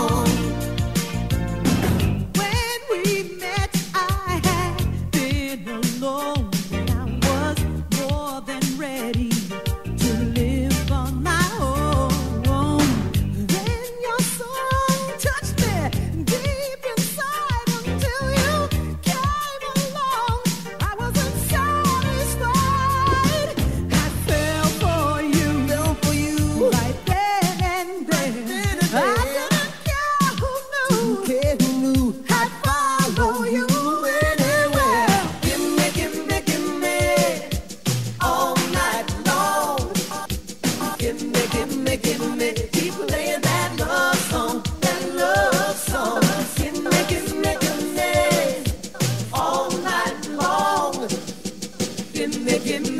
love song. When we met, I had been alone. I was more than ready to live on my own. Then your song touched me deep inside until you came along. I wasn't satisfied. I fell for you right there. Give me, keep playing that love song, that love song. Give me, all night long. Give me, keep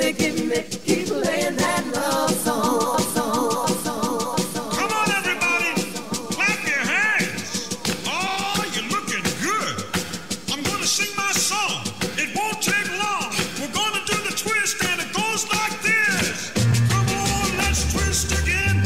playing that love song, song. Come on, everybody, clap your hands. Oh, you're looking good. I'm gonna sing my song. It won't take long. We're gonna do the twist, and it goes like this. Come on, let's twist again.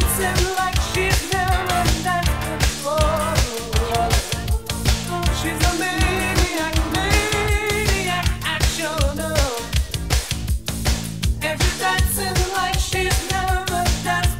dancing like she's never danced before. She's a maniac, maniac, I sure know. And she's dancing like she's never danced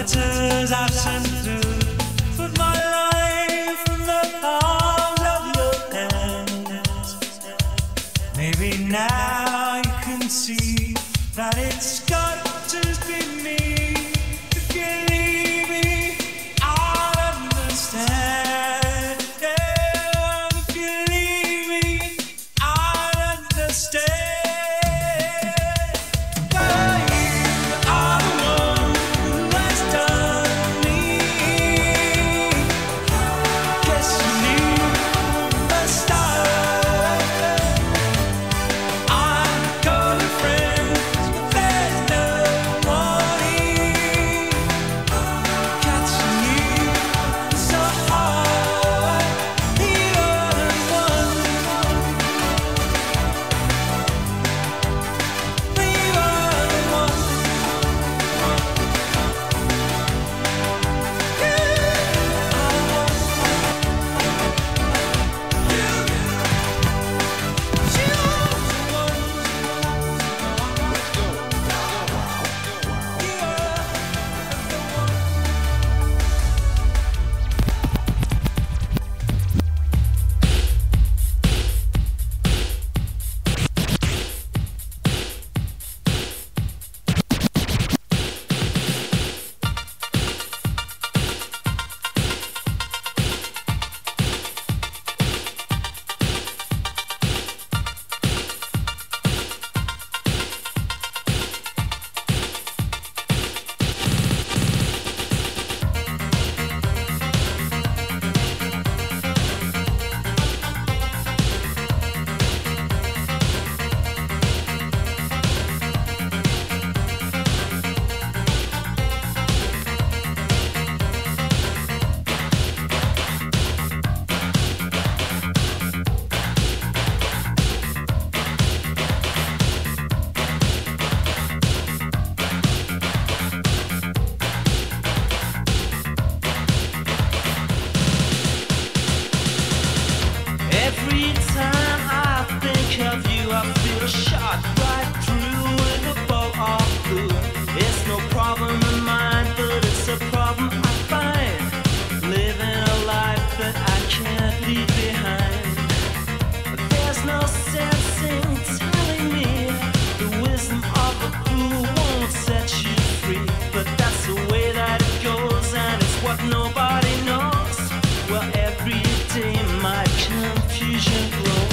letters I've sent through, put my life in the palms of your hands. Maybe now you can see that it's got to be me. If you leave me, I'll understand. If you leave me, I'll understand. confusion grows.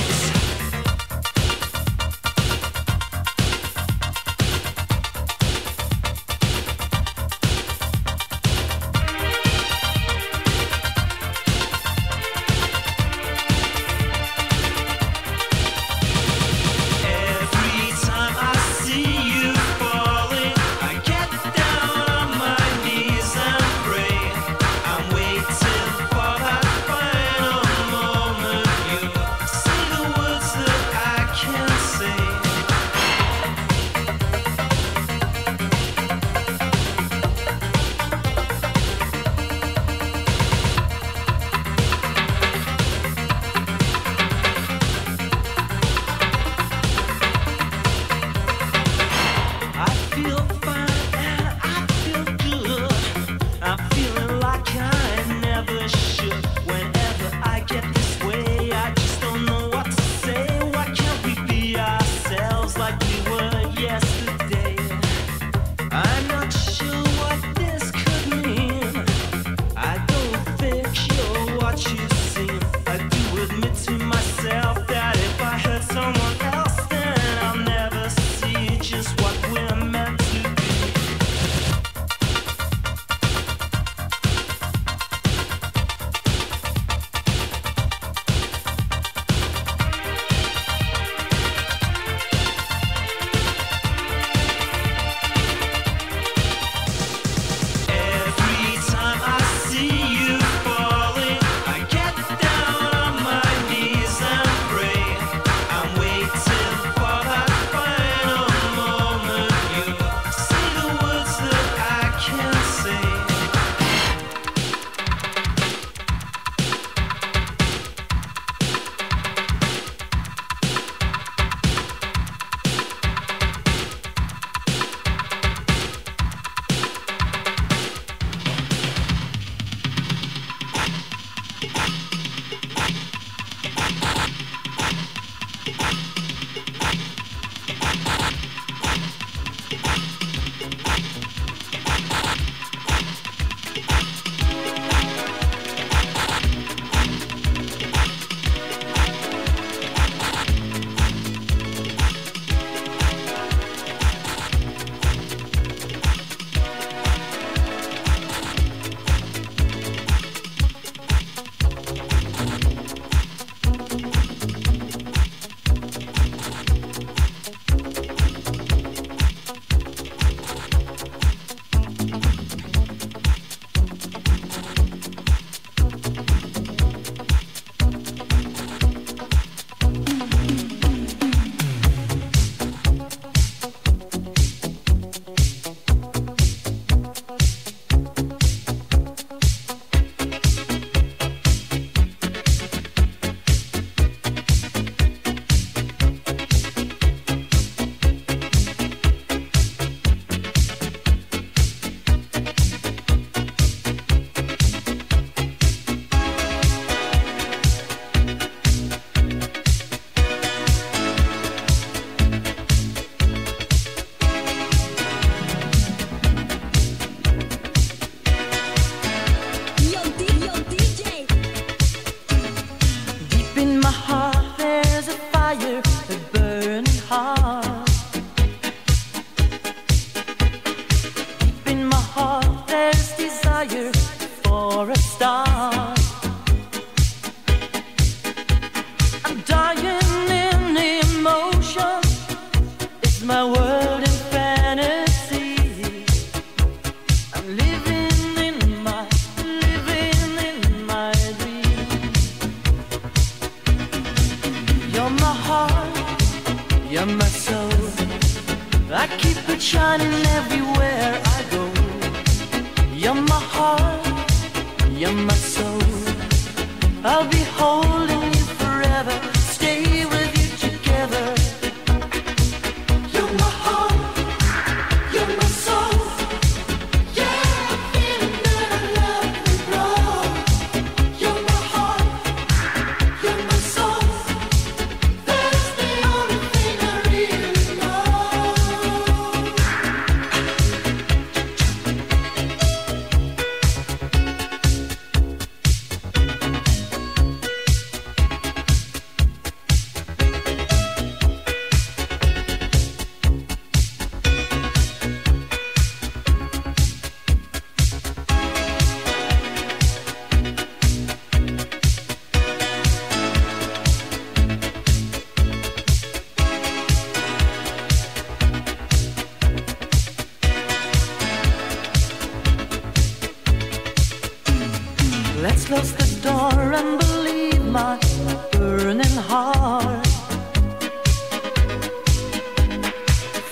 heart,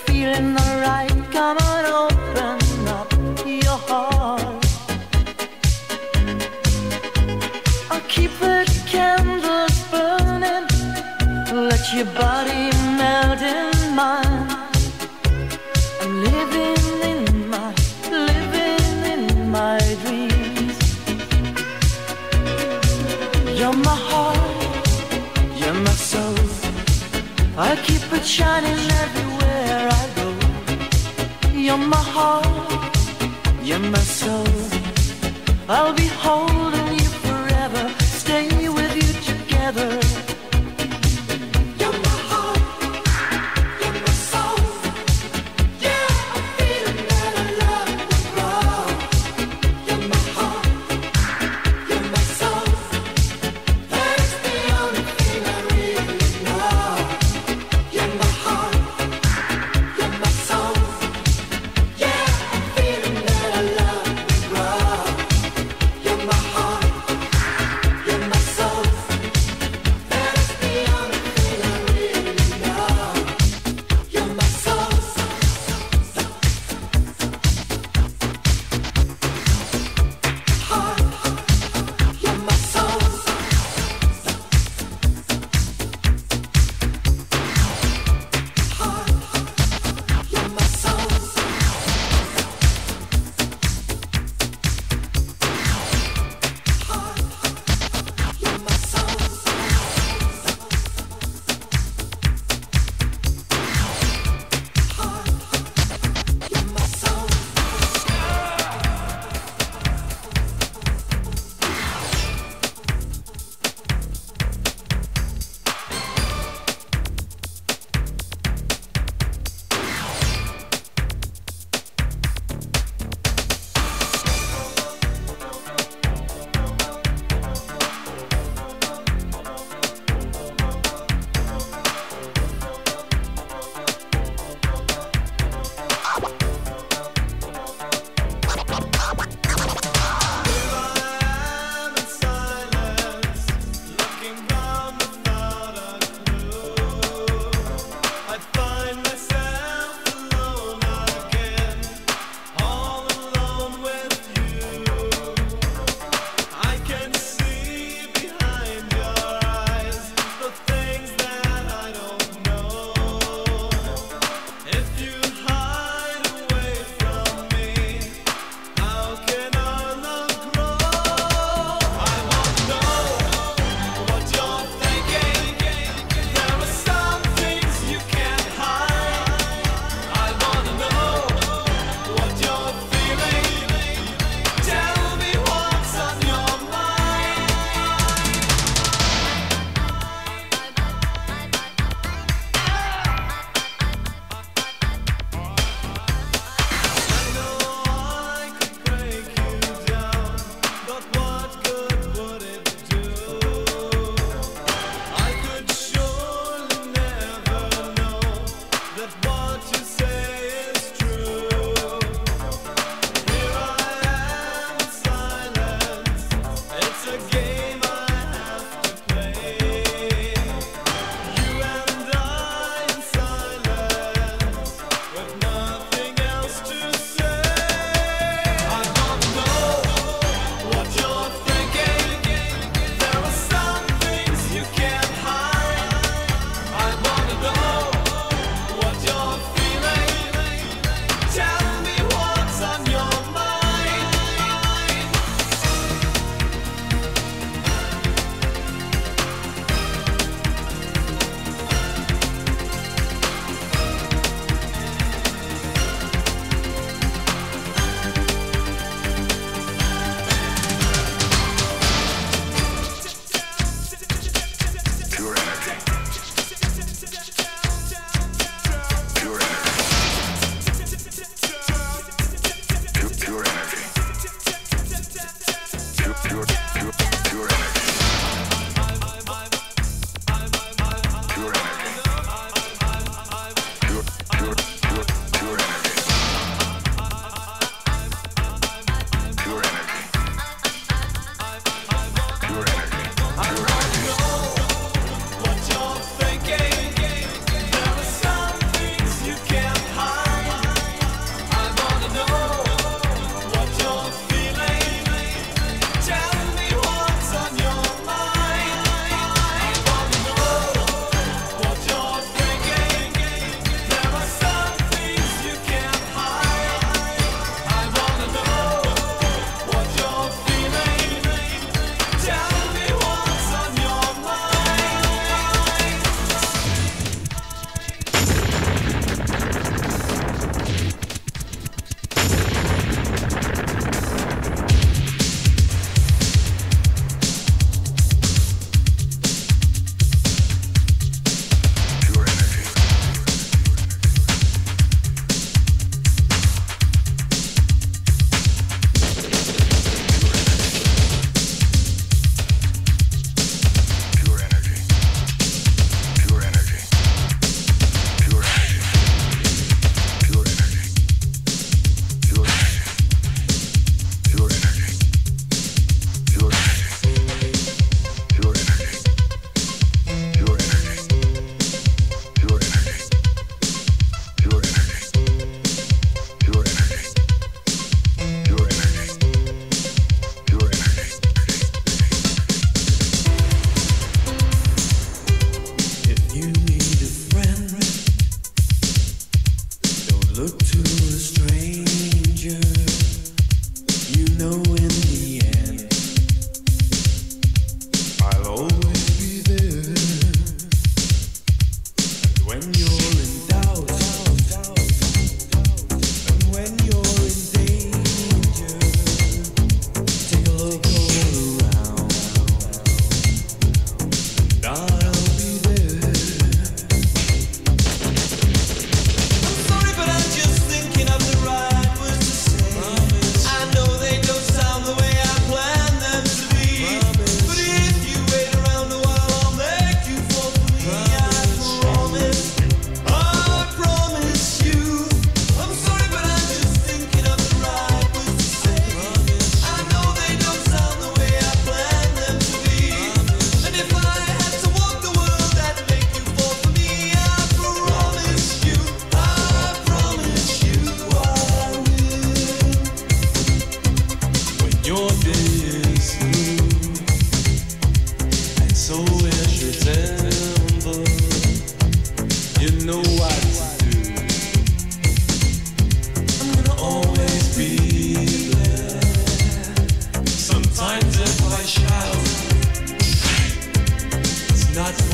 feeling alright. Come on, open up your heart. I'll keep the candles burning, let your body melt in mine. I'm living in my dreams. You're my heart, you're my soul. I keep it shining everywhere I go. You're my heart, you're my soul. I'll be holding you forever, stay with you together. You're my heart, you're my soul. Yeah, I'm feeling that I love the road. You're my heart, you're my soul. That is the only thing I really know. You're my heart, you're my soul. Yeah, I'm feeling that I love the road. You're my heart, you're my soul.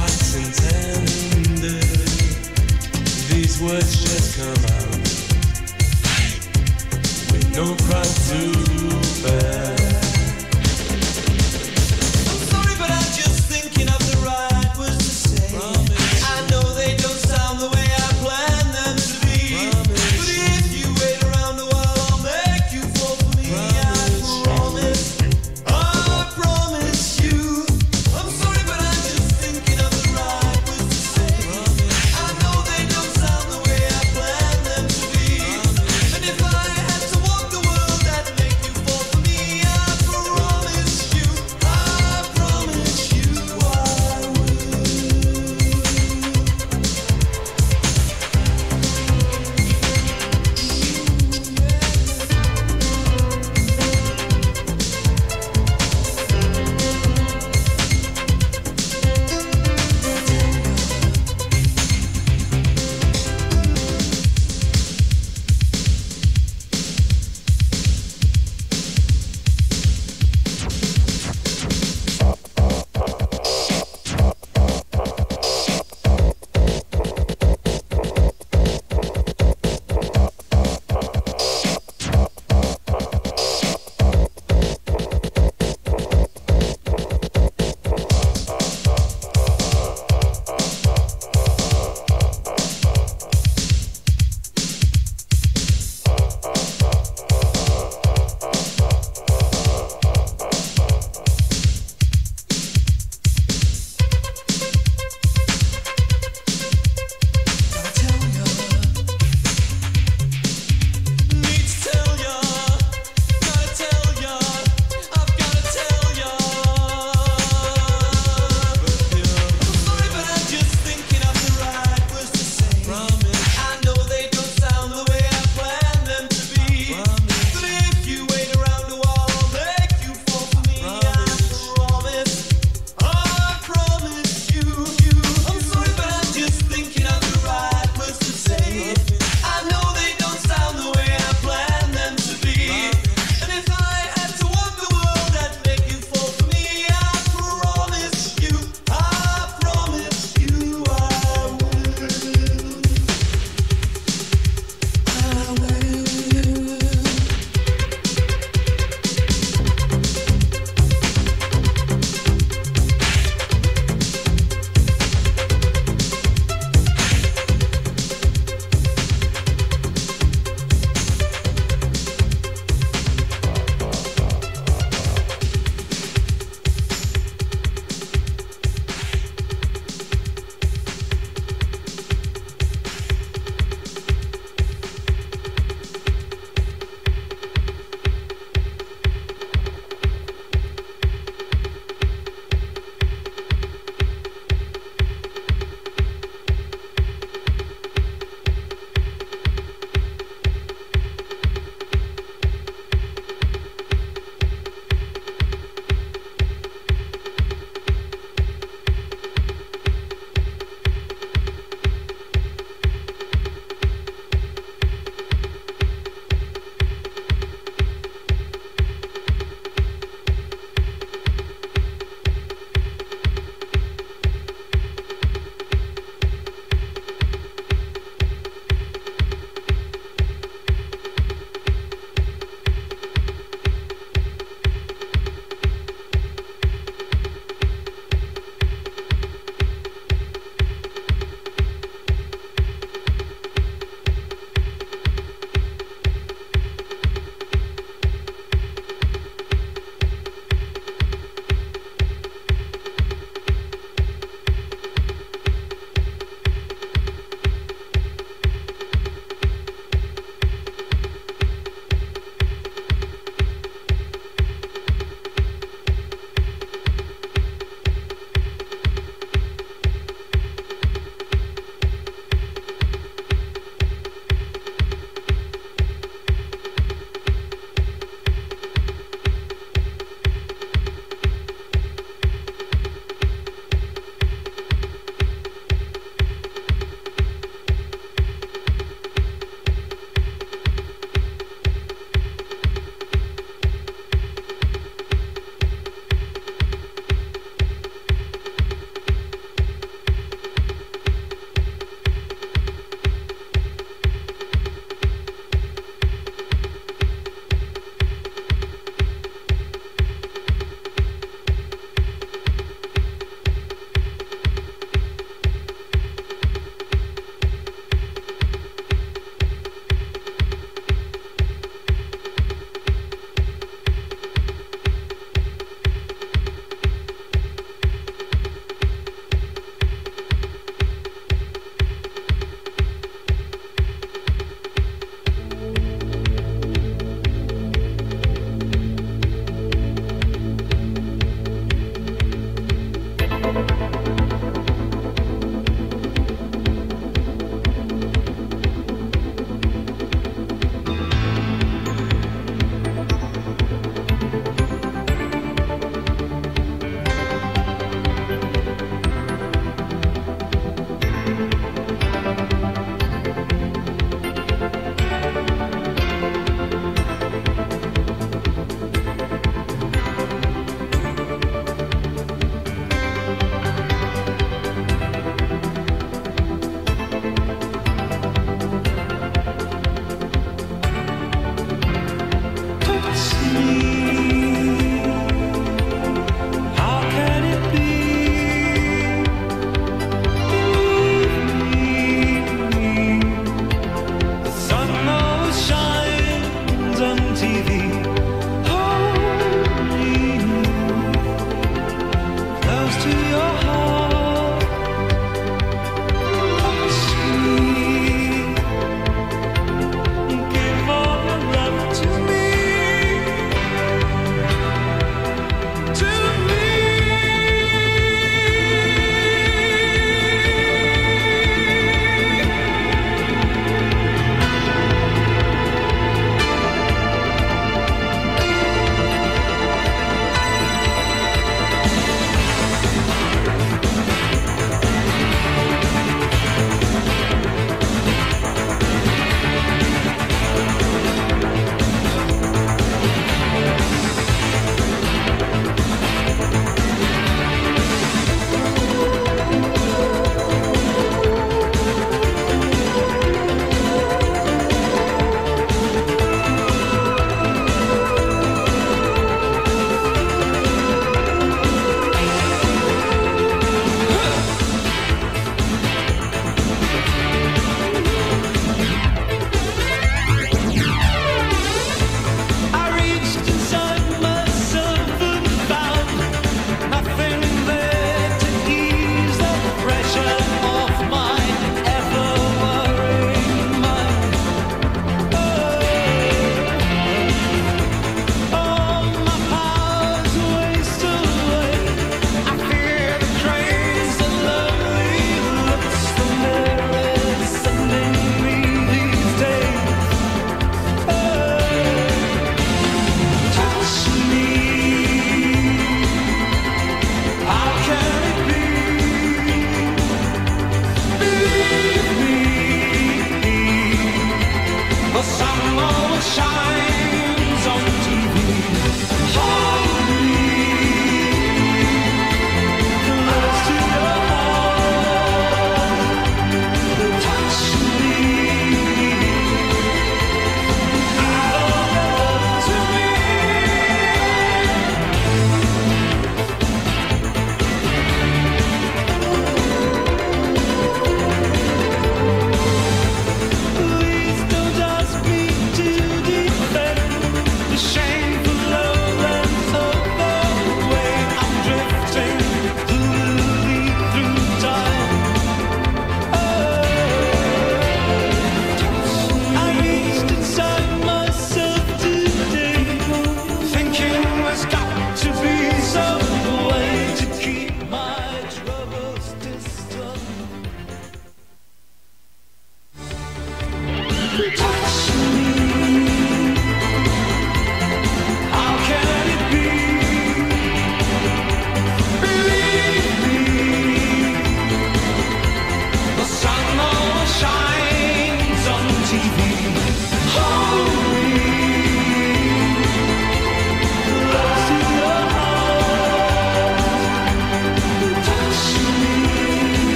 twice and tender. These words just come out with no pride to bear.